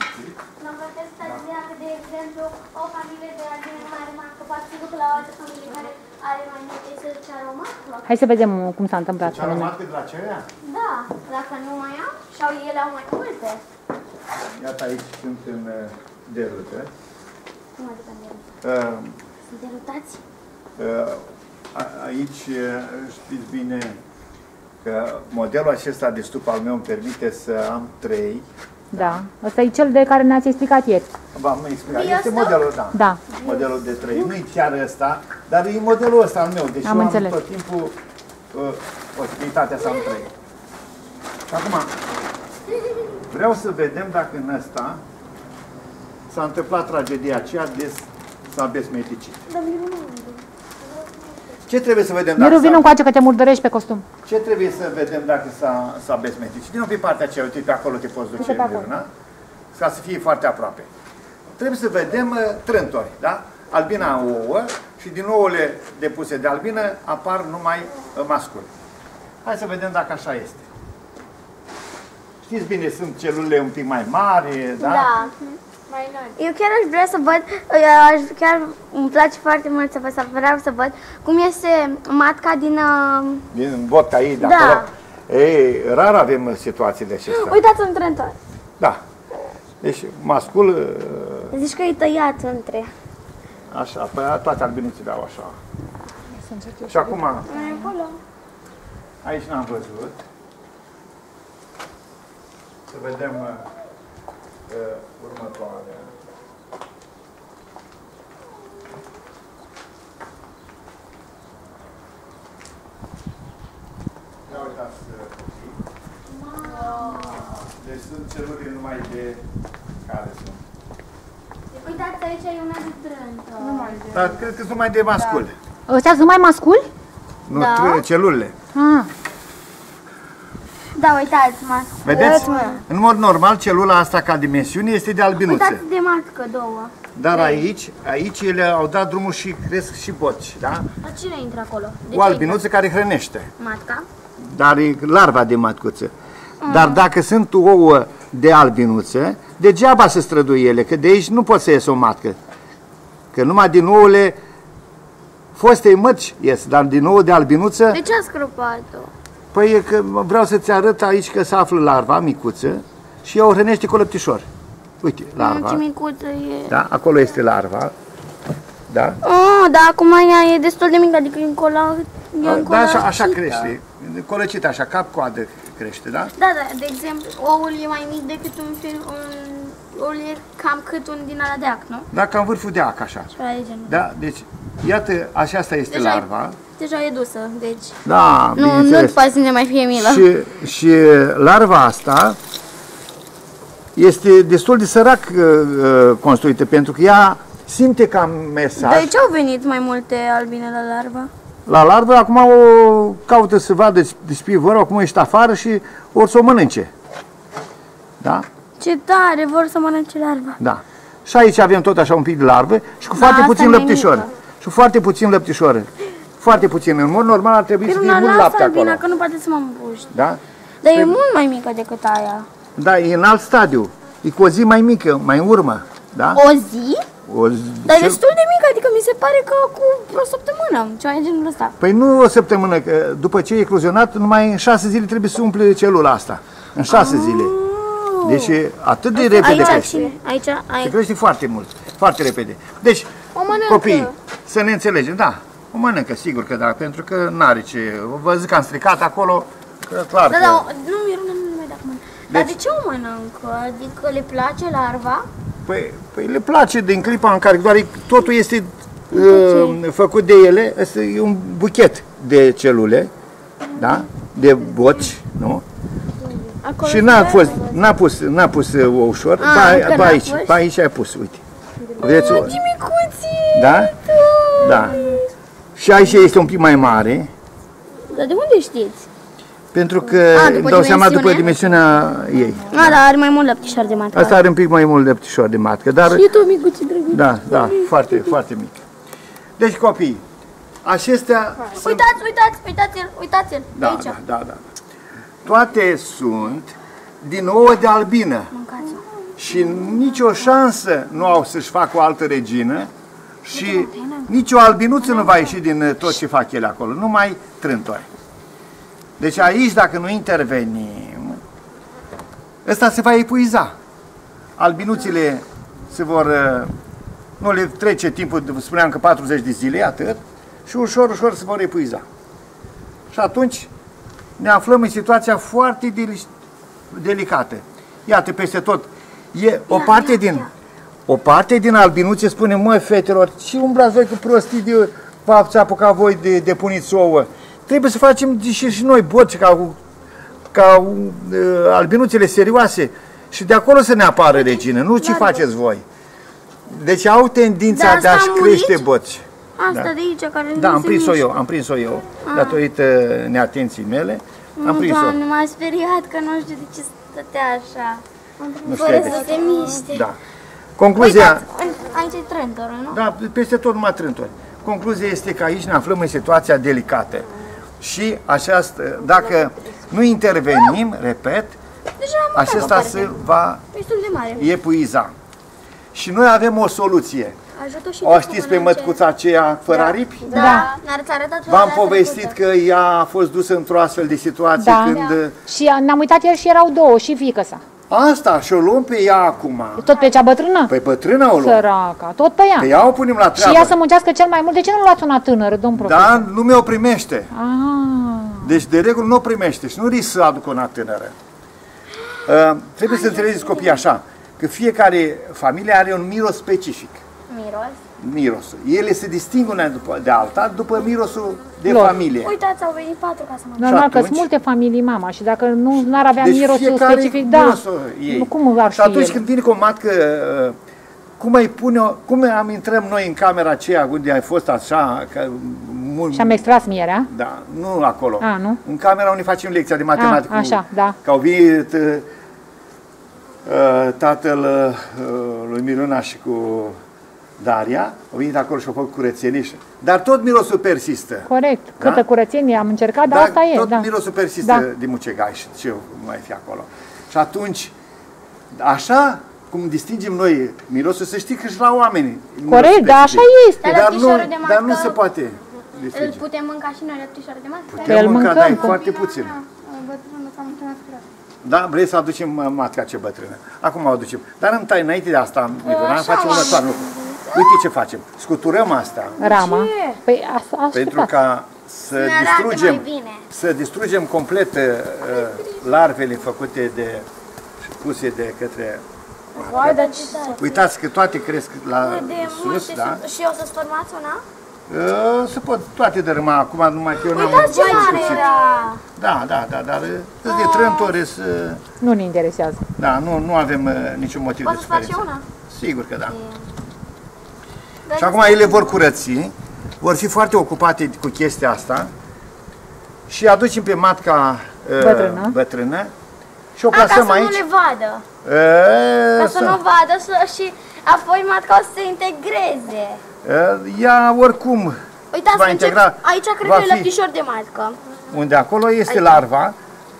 Mă gătesc să zicea că, de exemplu, o familie de albine nu mai rămâne, că poate să duc la o altă familie care... Are mai multe să duce aromatcă? Hai să vedem cum s-a întâmplat. Duce aromatcă de la cerea? Da, dacă nu mai am, și-au ele au mai multe. Iată, aici sunt în derute. Cum adică în derute? Uh, sunt derutați? Uh, a, aici știți bine că modelul acesta de stup al meu îmi permite să am trei. Da. Ăsta e cel de care ne-ați explicat ieri. V-am explicat. Este modelul, da. Da. Modelul de trei. Nu e chiar ăsta, dar e modelul ăsta al meu. Deci am, eu am tot timpul uh, posibilitatea să am trei. Și acum, vreau să vedem dacă în ăsta s-a întâmplat tragedia aceea de s-a besmeticit. Ce trebuie să vedem? Miru, vină încoace că te murdărești pe costum. Ce trebuie să vedem dacă s-a besmetit? Și din pe partea aceea, uite, pe acolo te poți duce urna, ca să fie foarte aproape. Trebuie să vedem uh, trântori, da? Albina ouă și din ouăle depuse de albină apar numai uh, masculi. Hai să vedem dacă așa este. Știți bine, sunt celulele un pic mai mari, da? Da. Eu chiar aș vrea să văd, aș, chiar îmi place foarte mult să văd, să vreau să văd cum este matca din... Uh... Din vodka ei, de da. Acolo. Ei, rar avem situațiile acestea. Uitați un trântor. Da. Deci mascul... Uh... Zici că e tăiat între. Așa, păi toate albinuțele au așa. Și acum... Aici n-am văzut. Să vedem... Uh... următoarea. Ia uitați copii. Deci sunt celulele numai de care sunt. Uitați, aici e una de trântă. Dar cred că sunt numai de masculi. Ăstea sunt numai masculi? Nu, celulele. Da, uitați, mască. Vedeți? În mod normal, celula asta ca dimensiune este de albinuțe. Uitați de mască, două. Dar aici, aici ele au dat drumul și cresc și boci, da? Dar cine intră acolo? De o albinuță care hrănește. Matca? Dar e larva de matcuță. Mm. Dar dacă sunt ouă de albinuțe, degeaba se străduie ele, că de aici nu poate să iese o matcă. Că numai din ouăle fostei măci ies, dar din ouă de albinuță... De ce a scrupat-o? Păi e că vreau să-ți arăt aici că se află larva micuță și ea o hrănește cu lăptișor. Uite, larva. Micuță e... Da, acolo este larva. Da? Oh, da, acum ea e destul de mică, adică e încola... Da, așa, așa crește. Colăcită așa, cap-coadă crește, da? Da, da, de exemplu, oul e mai mic decât un... un oul e cam cât un din ala de ac, nu? Da, cam vârful de ac, așa. Da, deci, iată, așa asta este deja larva. Deja e dusă, deci da, nu, nu poate să ne mai fie milă. Și, și larva asta este destul de sărac uh, construită, pentru că ea simte cam mesaj. Dar de ce au venit mai multe albine la larva? La larva acum o caută să vadă spivărul, acum ești afară și or să o mănânce. Da? Ce tare, vor să mănânce larva. Da. Și aici avem tot așa un pic de larve și cu da, foarte puțin lăptișor. Și foarte puțin lăptișor. Foarte puțin. În mod normal ar trebui să fie mult lapte acolo. Bine, că nu poate să mă împuști. Da? Dar e mult mai mică decât aia. Da, e în alt stadiu. E cu o zi mai mică, mai în urmă. Da? O zi? O zi... Dar e destul de mică, adică mi se pare că cu o săptămână, ceva de genul ăsta. Păi nu o săptămână, că după ce e ecluzionat, numai în șase zile trebuie să umple celula asta. În șase Aaaa. zile. Deci atât de aici, repede aici, crește. Aici, aici. Se crește foarte mult, foarte repede. Deci, copii, să ne înțelegem, da. O mănâncă, sigur că da, pentru că n-are ce. Vă zic că am stricat acolo, că clar. Da, că... da, nu mi-e rând numai dacă mănâncă. Dar deci... de ce o mănâncă? Adică le place larva? Păi, păi le place din clipa în care doar totul este uh, făcut de ele, este un buchet de celule, da? De boci, nu? Acolo și n-a pus, n-a pus, n-a pus uh, ușor, ba, ba aici, ba aici ai pus, uite. Vedeți? Ce micuții! Da? Da. Și aici este un pic mai mare. Dar de unde știți? Pentru că îmi dau seama după dimensiunea ei. A, da, dar are mai mult lăptișor de matcă. Asta are un pic mai mult lăptișor de matcă. Dar... Și e tot micuț, drăguț. Da, da, foarte, foarte mic. Deci copii, acestea... Uitați, sunt... uitați, uitați-l, uitați-l, da, aici. Da, da, da. Toate sunt din ouă de albină. Mâncați-o. Și nicio șansă nu au să-și facă o altă regină. Și nici o albinuță nu va ieși din tot ce fac ele acolo, numai trântori. Deci aici, dacă nu intervenim, ăsta se va epuiza. Albinuțele se vor, nu le trece timpul, spuneam că patruzeci de zile, atât, și ușor, ușor se vor epuiza. Și atunci ne aflăm în situația foarte delicată. Iată, peste tot, e o parte din... O parte din albinuțe spune, măi, fetelor, ce umblați voi cu prostii de v-ați apucat voi de, de puniți ouă? Trebuie să facem și, și noi boci ca, ca uh, albinuțele serioase și de acolo să ne apară regină, nu ce faceți voi. Deci au tendința de a-și crește boci. Asta da. de aici care nu Da, am prins-o eu, am prins-o eu, ah. datorită neatenției mele. Am prins-o. Doamne, m-a speriat că nu știu de ce stătea așa. Nu fără să se miște. Da. Concluzia... Uitați, aici e trântorul, nu? Da, peste tot numai trântori. Concluzia este că aici ne aflăm în situația delicată. Și așa, dacă nu intervenim, repet, acesta se va epuiza. Și noi avem o soluție. O știți pe mătcuța aceea fără aripi? Da. V-am povestit că ea a fost dusă într-o astfel de situație când... Și ne-am uitat ieri și erau două, și fiică sa. Asta, și o luăm pe ea acum. Tot pe cea bătrână? Pe bătrână o luăm. Săraca, tot pe ea. Pe ea o punem la treabă. Și ea să muncească cel mai mult. De ce nu luați una tânără, domn profesor? Da, nu mi-o primește. Ah. Deci, de regulă, nu o primește și nu risc să aduc una tânără. Uh, trebuie Ai, să înțelegeți copiii așa, că fiecare familie are un miros specific. Miros? Mirosul. Ele se disting una de alta după mirosul de Lor. familie. Uitați, au venit patru ca să mă Normal atunci... că sunt multe familii, mama, și dacă nu ar avea deci mirosul specific, da, ei. cum ar fi Și atunci el? când vine cu o matcă, cum ai pune, cum am intrăm noi în camera aceea unde ai fost așa, că mult... Și am extras mierea? Da, nu acolo. A, nu? În camera unde facem lecția de matematică. A, așa, da. Că au venit tatăl lui Miruna și cu... Daria, a venit acolo și a făcut curățenie, dar tot mirosul persistă. Corect, da? Câtă curățenie am încercat, dar, dar asta e. Tot da. mirosul persistă da. de mucegaș, ce mai fi acolo. Și atunci, așa cum distingem noi mirosul, să știi că și la oameni. Corect, dar așa este. Dar, dar, nu, de mască, dar nu se poate distinge. Îl putem mânca și noi la tușoară de mască? Putem îl mânca, dar e foarte puțin. Da, vrei să aducem matca ce bătrână. Acum o aducem. Dar îmi tai înainte de asta, Miruna, facem următoare lucru. Uite ce facem. Scuturăm asta. Rama. Păi, asta, asta Pentru ca să distrugem, să distrugem complet uh, larvele făcute de și puse de către... Vai, dar ce tare. Uitați că toate cresc la sus, da? Sunt. Și o să-ți formați una? Uh, se pot toate dărâma acum, numai că eu n-am discuțit. Da, da, da, dar sunt de trântori, să... Nu ne interesează. Da, nu, nu avem uh, niciun motiv Poți de suferință. Poți să faci una? Sigur că da. E. Și acum ele vor curăți, vor fi foarte ocupate cu chestia asta și aducem pe matca uh, bătrână. bătrână și o plasăm aici. Ca să nu le vadă. E, ca să, să nu vadă și apoi matca o să se integreze. E, ea oricum Uitați, va integra. Încep, aici cred că e lăptișor de matcă. Unde acolo este aici. larva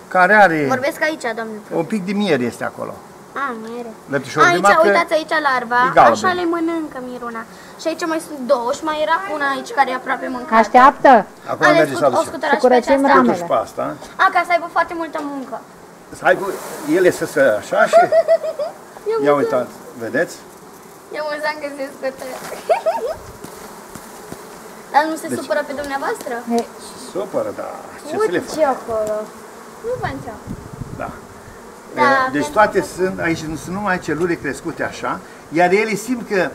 care are... Vorbesc aici, domnule. Un pic de miere este acolo. A, miere. Aici, matcă, uitați aici larva, așa le mănâncă Miruna. Și aici mai sunt două și mai era una aici care e aproape mâncată. Așteaptă! Acum merge să aducem. Să curățim ramele. A, ca să aibă foarte multă muncă. Să aibă ele să se așa și... Ia uitați, vedeți? Eu muzam că se scută. Dar nu se deci... supără pe dumneavoastră? Supără, da. Ce Uite, se ce acolo. Nu faceam. Da. Da, deci toate sunt, aici nu sunt numai celule crescute așa, iar ele simt că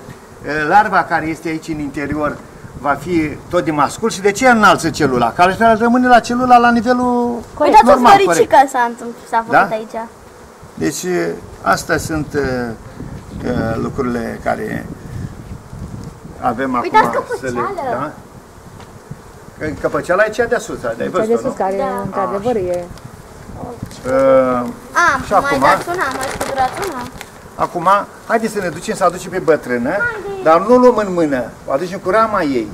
larva care este aici în interior va fi tot din mascul și de ce înalță celula? Care rămâne la celula la nivelul corect. normal. Uitați o floricică s-a făcut da? aici. Deci astea sunt uh, lucrurile care avem Uitați acum. Uitați căpăceală! Da? Căpăceala e cea de sus, de văzut, de sus care da. într-adevăr e... Uh, A, și mai acum, dați una, mai scudurați una. Acum, haideți să ne ducem să aducem pe bătrână, Haide. dar nu o luăm în mână, o aducem cu rama ei.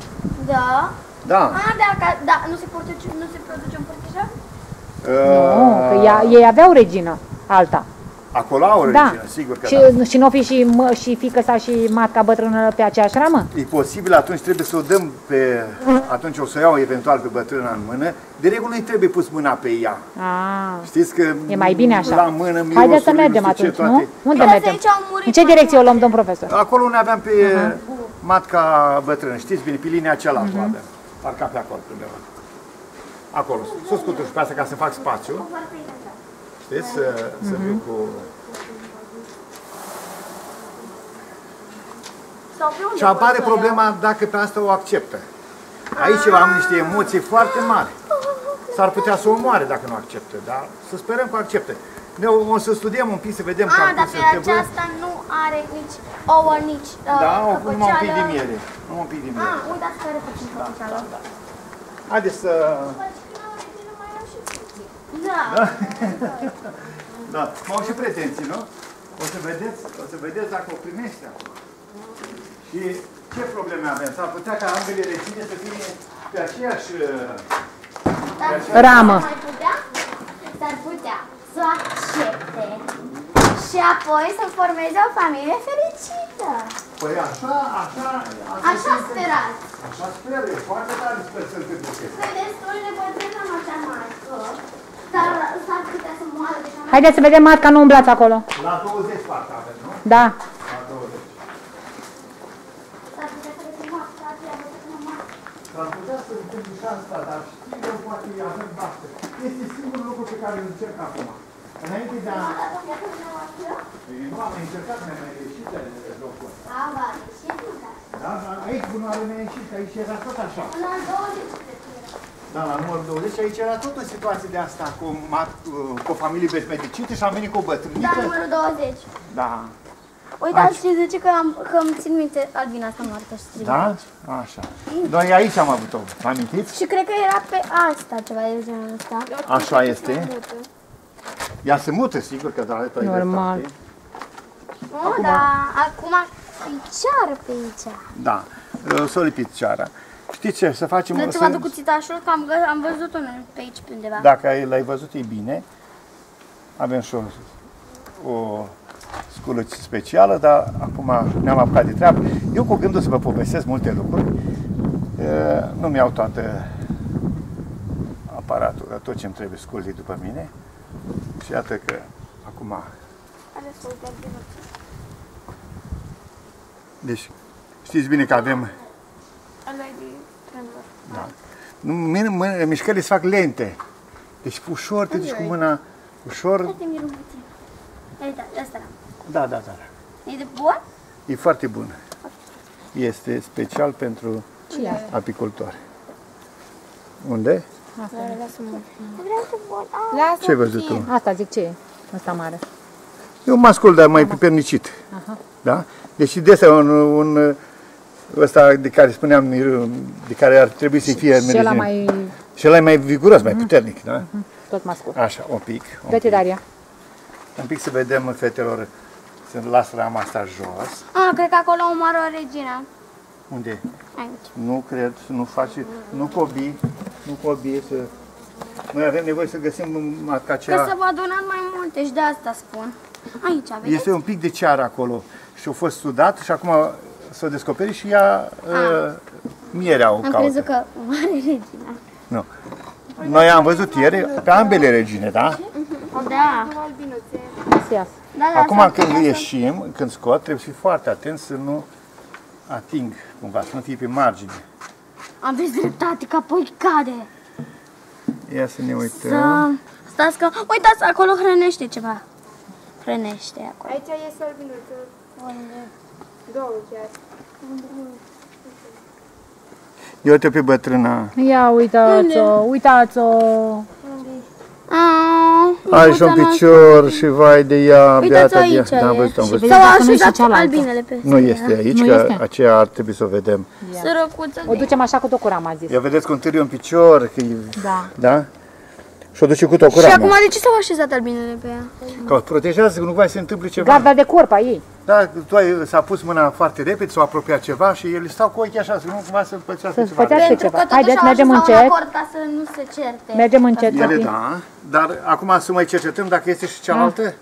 Da? Da. A, da, ca, da. Nu se produce, nu se produce un părtișor? Uh, nu, că ea, ei aveau regină, alta. Acolo au regină, da. sigur că și, da. Și nu fi și, mă, și fiică sa și matca bătrână pe aceeași ramă? E posibil, atunci trebuie să o dăm pe... Atunci o să iau eventual pe bătrâna în mână. De regulă nu trebuie pus mâna pe ea. A, Știți că e mai bine așa. La mână, Haideți să mergem atunci, ce, nu? Unde mergem? În ce direcție o luăm, domn profesor? Acolo ne aveam pe uh-huh. matca bătrână, știți bine, pe linia cealaltă. Uh-huh. Parcă pe acolo, undeva. Acolo, sus cu pe asta ca să fac spațiu. Știți, să, să uh-huh. fiu cu... Și apare problema dacă pe asta o acceptă. Aici am niște emoții foarte mari. S-ar putea să o omoare dacă nu acceptă, dar să sperăm că acceptă. Ne o să studiem un pic, să vedem cam cum se întâmplă. A, dar pe aceasta nu are nici ouă, nici uh, da, o pun un pic de miere. Un pic de miere. Ah, uitați care facem căpăceală. Da, da, da. Haideți să... Da. Da. Da. Au și pretenții, nu? O să vedeți, o să vedeți dacă o primește acum. Și ce probleme avem? S-ar putea ca ambele reține să fie pe aceeași... Dar ramă. S-ar putea, s-ar putea să accepte și apoi să formeze o familie fericită. Păi așa, așa... Așa sperați. Așa sper, e foarte tare sper să întâmple. Sunt destul de bătrână în acea marcă, dar s-ar putea să moară de așa... Haideți să vedem marca, nu umblați acolo. La douăzeci parcă avem, nu? Da. La douăzeci. S-ar putea să întâmple și asta, dar știu eu, poate avem baftă. Este singurul lucru pe care îl încerc acum. Înainte de a... Nu am încercat, mi-am mai ieșit de locul ăsta. A, va ieșit măcar. Da, dar aici bunoare mi-a ieșit, aici era tot așa. La douăzeci. Da, la numărul douăzeci, aici era tot o situație de asta, cu o familie bezmedicită și am venit cu o bătrânică. Da, numărul douăzeci. Da. Uitați și zice că îmi țin minte albina asta moartă și strigă. Da? Așa. Noi aici am avut-o, vă amintiți? Și cred că era pe asta ceva de genul ăsta. Așa este. Ea se mută, sigur că dar e normal. Nu, dar acum e ceară pe aici. Da, s-o lipit ceara. Știți ce, să facem... Dă-te mă duc cu țitașul, că am văzut-o pe aici pe undeva. Dacă l-ai văzut, e bine. Avem și o... sculăci specială, dar acum ne-am apucat de treabă. Eu cu gândul să vă povestesc multe lucruri. Nu mi-au toată aparatura, tot ce-mi trebuie sculii după mine. Și iată că acum... Deci, știți bine că avem... Da. Mișcările se fac lente. Deci ușor, te duci cu mâna, ușor... Da, da, da. E de bun? E foarte bun. Este special pentru apicultori. Unde? Asta. Ce-ai văzut tu? Asta zic, ce e? Asta mare. E un mascul, dar mai puternicit. Da? Deci de un, un ăsta de care spuneam, de care ar trebui să fie mereu. Și ăla e mai viguros, mai puternic, da? Tot mascul. Așa, un pic. Dă-te, Daria. Un pic să vedem, fetelor, să las rama asta jos. Ah, cred că acolo omoară o regină. Unde? Aici. Nu cred, nu face, nu copii, nu copii să... Noi avem nevoie să găsim marca ceara. Că să vă adunați mai multe și de asta spun. Aici, vedeți? Este un pic de ceară acolo și a fost sudat și acum s-o descoperi și ea uh, mierea o caută. Am crezut că omoară regina. Nu. Noi am văzut ieri pe ambele regine, da? Da. Acum când ieșim, când scot, trebuie să fii foarte atent să nu ating cumva, să nu fii pe margine. Aveți dreptate, că apoi cade. Ia să ne uităm. Stați că, uitați, acolo hrănește ceva. Hrănește acolo. Aici e albinuțul. Două chiar. Ia uite pe bătrâna. Ia uitați-o, uitați-o. Ai și un picior și vai de ea, beata de ea. Da, văzut-o, văzut-o. Sau au așezat albinele pe sine. Nu este aici, că aceea ar trebui să o vedem. O ducem așa cu tocurama, a zis. Ia vedeți cum târie un picior, că da? Și o duce cu tocurama. Și acum de ce s-au așezat albinele pe ea? Că o protejează, că nu vai să întâmple ceva. Garda de corp a ei. Da, s-a pus mâna foarte repede, s-a apropiat ceva și ele stau cu ochii așa, să nu cumva să împățească ceva. Pentru că totuși au ajuns la un acord ca să nu se certe. Mergem încet. Ele, da, dar acum să mai cercetăm dacă este și cealaltă.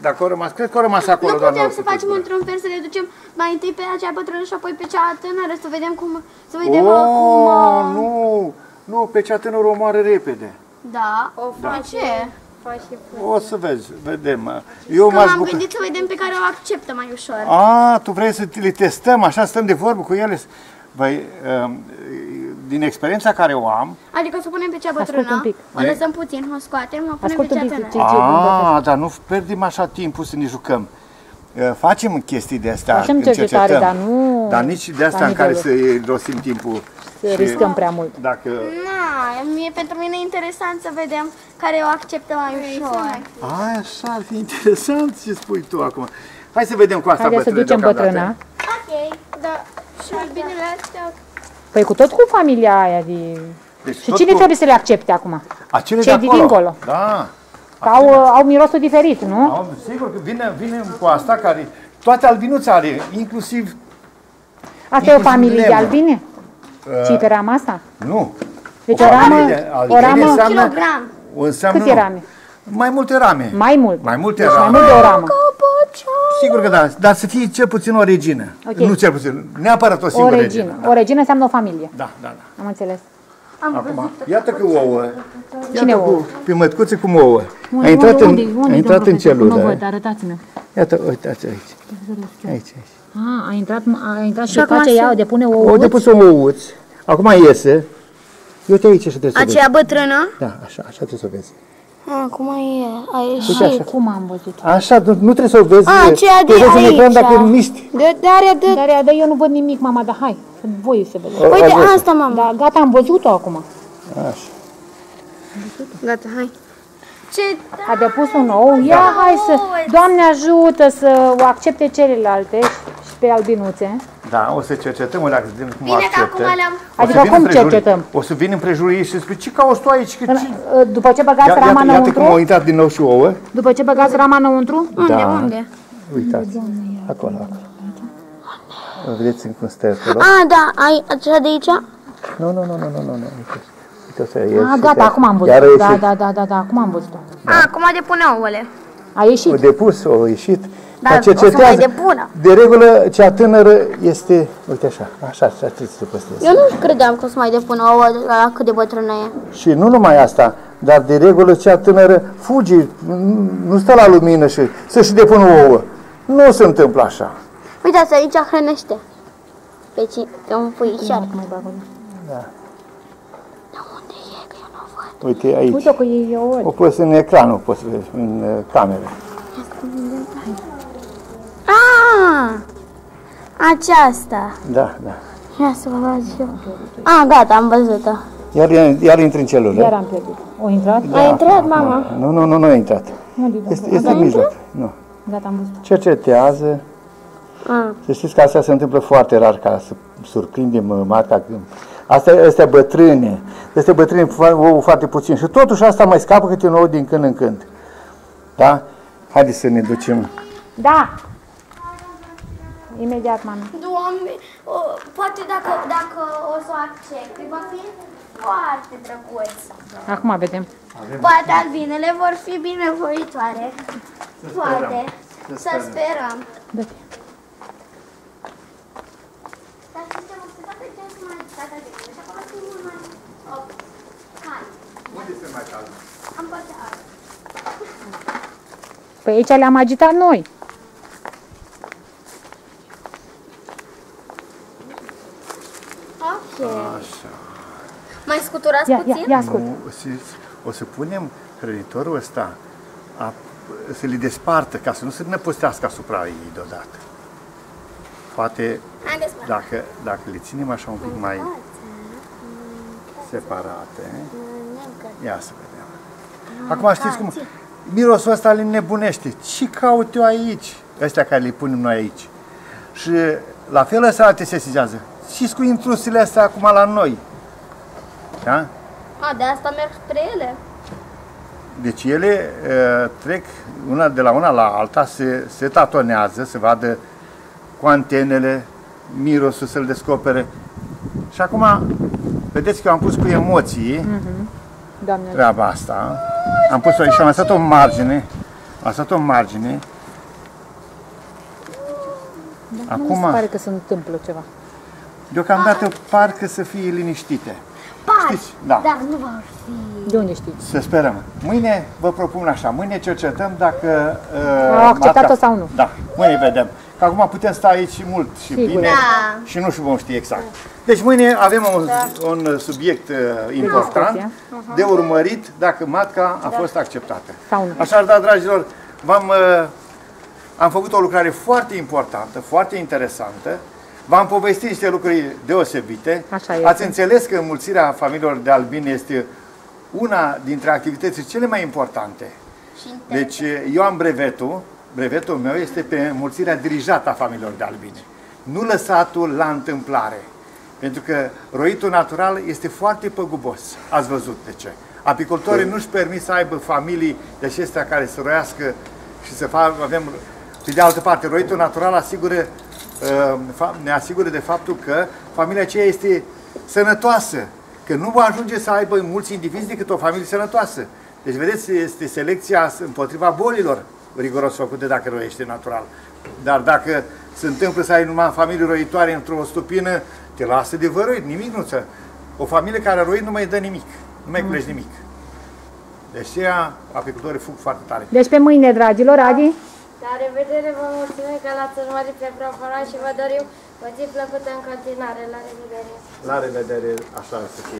Dacă o rămas, cred că o rămas acolo. Nu putem să facem într-un fel, să le ducem mai întâi pe aceea bătrână și apoi pe cea tânără, să vedem cum... Să vedem cum... Nu, nu, pe cea tânără o moare repede. Da, o face. O să vezi, vedem. Eu m-am gândit să vedem pe care o acceptă mai ușor. A, tu vrei să le testăm, așa stăm de vorbă cu ele. Băi, din experiența care o am... Adică să punem pe cea bătrână, o lăsăm puțin, o scoatem, o punem pe cea tânără. A, dar nu pierdem așa timpul să ne jucăm. Facem chestii de astea, facem cercetare, dar nu... Dar nici de asta în care să rosim timpul. Să riscăm prea mult. Dacă... Mie, pentru mine e interesant să vedem care o acceptă mai ușor. Aia, așa, ar fi interesant ce spui tu acum. Hai să vedem cu asta bătrâne deocamdată. Ok, dar și mai bine la astea... Păi cu tot cu familia aia de... Deci și cine cu... trebuie să le accepte acum? Acele cei de acolo. Dincolo. Da. Au, au mirosul diferit, nu? Au, sigur că vine, vine cu asta care... Toate albinuța are, inclusiv... Asta inclusiv e o familie de albine? Uh, Cei pe rama asta? Nu. Deci o, o ramă... O ramă... Înseamnă, kilogram. Înseamnă, câte rame? Mai multe rame. Mai mult? Mai multe deci rame. Mai mult de o ramă. Sigur că da, dar să fie cel puțin o regină. Okay. Nu cel puțin, neapărat o singură o regină. regină. Da. O regină înseamnă o familie. Da, da, da. Am înțeles. Am Acum, iată că ouă. Cine ouă? Cu, pe mătcuțe cum ouă. A intrat unde, în, unde, a intrat unde, în celulă. Arătați-ne. Iată, uitați aici. Aici, aici. Ah, a intrat, a intrat și face ea, o depune ouăuț. O depus o ouăuț. Acum iese. Uite aici așa trebuie să o vezi. Aceea bătrână? Da, așa, așa trebuie să o vezi. Acum e, a ieșit. Cum am văzut? Așa, nu, nu trebuie să o vezi. A, aceea de aici. Dacă miști. Darea, dă, eu nu văd nimic, mama, dar hai. Voi se vede. Uite, asta, mama. Da, gata, am văzut-o acum. Așa. Gata, hai. Ce a depus un ou. Ia, da. Hai să... Doamne ajută să o accepte celelalte și pe albinuțe. Da, o să cercetăm, o dacă vedem cum o acceptă. Adică cum cercetăm? O să vin împrejurul ei și să spui, ce cauți tu aici? După ce băgați rama înăuntru... Iată cum au intrat din nou și ouă. După ce băgați rama înăuntru? Unde, unde? Uitați, acolo, acolo. Vedeți cum stai acolo? A, da, ai aceea de aici? Nu, nu, nu, nu, nu, nu. A, gata, acum am văzut. Da, da, da, da, da, acum am văzut-o. A, acum depune ouăle. A ieșit. O depus, o ieșit. Dar cercetează. De regulă, cea tânără este, uite așa, așa, așa trebuie să păstreze. Eu nu credeam că o să mai depună ouă la cât de bătrână e. Și nu numai asta, dar de regulă cea tânără fuge, nu stă la lumină și să-și depună ouă. Nu se întâmplă așa. Uitați, aici hrănește pe, pe un puișar. Da. Dar unde e? Că eu nu văd. Uite aici. Uite-o că e ouă. O poți în ecran, o poți în cameră. Ah, aceasta. Da, da. Ia să vă văd și eu. Ah, gata, am văzut-o. Iar, iar intră în celulă. Iar am plecat. O intrat? Da, a intrat, mama. Nu, nu, nu, nu a intrat. Este, este în mijloc. Nu. Gata, am văzut. Cercetează. Ah. Să știți că asta se întâmplă foarte rar, ca să surprindem marca. Astea, astea bătrâne. Astea bătrâne ouă foarte puțin. Și totuși asta mai scapă câte un ou din când în când. Da? Haideți să ne ducem. Da. Imediat, mama. Doamne, o, poate dacă, dacă o să o accepte, va fi foarte drăguț. Acum vedem. Poate albinele vor fi binevoitoare. Poate. Să sperăm. Unde se mai calmă? Am poate alt. Păi aici le-am agitat noi. Așa. Mai scuturați ia, puțin? Ia, ia scurt. Nu, o, să, o să punem hrănitorul ăsta a, să le despartă ca să nu se năpustească asupra ei deodată. Poate dacă, dacă le ținem așa un pic mai separate. Ia să vedem. Acum știți cum mirosul ăsta le nebunește. Ce caut eu aici? Ăstea care le punem noi aici. Și la fel ăsta te sesizează. Știți cu intrusile astea acum la noi? Da? A, de asta merg spre ele. Deci ele uh, trec una de la una la alta, se, se tatonează, se vadă cu antenele, mirosul să-l descopere. Și acum, vedeți că eu am pus cu emoții mm-hmm. treaba asta. O, am pus-o și am lăsat-o în margine. Am lăsat-o în margine. Dar acum, nu mi se pare că se întâmplă ceva. Deocamdată parcă să fie liniștite. Par, da. Dar nu vor fi. De unde știți? Să sperăm. Mâine vă propun așa, mâine cercetăm dacă... Uh, au acceptat-o sau nu. Da, mâine vedem. Că acum putem sta aici mult și sigur. Bine da. Și nu vom ști exact. Deci mâine avem un, da. un subiect uh, important da. de urmărit dacă matca a da. fost acceptată. Sau nu. Așadar, dragilor, v-am, uh, am făcut o lucrare foarte importantă, foarte interesantă. V-am povestit niște lucruri deosebite. Ați înțeles că înmulțirea familiilor de albine este una dintre activitățile cele mai importante. Deci eu am brevetul, brevetul meu este pe înmulțirea dirijată a familiilor de albine. Nu lăsatul la întâmplare. Pentru că roitul natural este foarte păgubos. Ați văzut de ce. Apicultorii nu își permit să aibă familii de acestea care să roiască și să facă, avem... Pe de altă parte, roitul natural asigură, ne asigură de faptul că familia aceea este sănătoasă, că nu va ajunge să aibă mulți indivizi decât o familie sănătoasă. Deci, vedeți, este selecția împotriva bolilor riguros făcute dacă roiește natural. Dar dacă se întâmplă să ai numai familii roitoare într-o stupină, te lasă de văruit, nimic nu ți-a. O familie care a roit nu mai dă nimic, nu mai culegi nimic. Deci, aceea, apicultorii fug foarte tare. Deci, pe mâine, dragilor, Adi? La revedere, vă mulțumim că l-ați urmărit pe Prof Online și vă dorim o zi plăcută în continuare. La revedere! La revedere, așa să fie!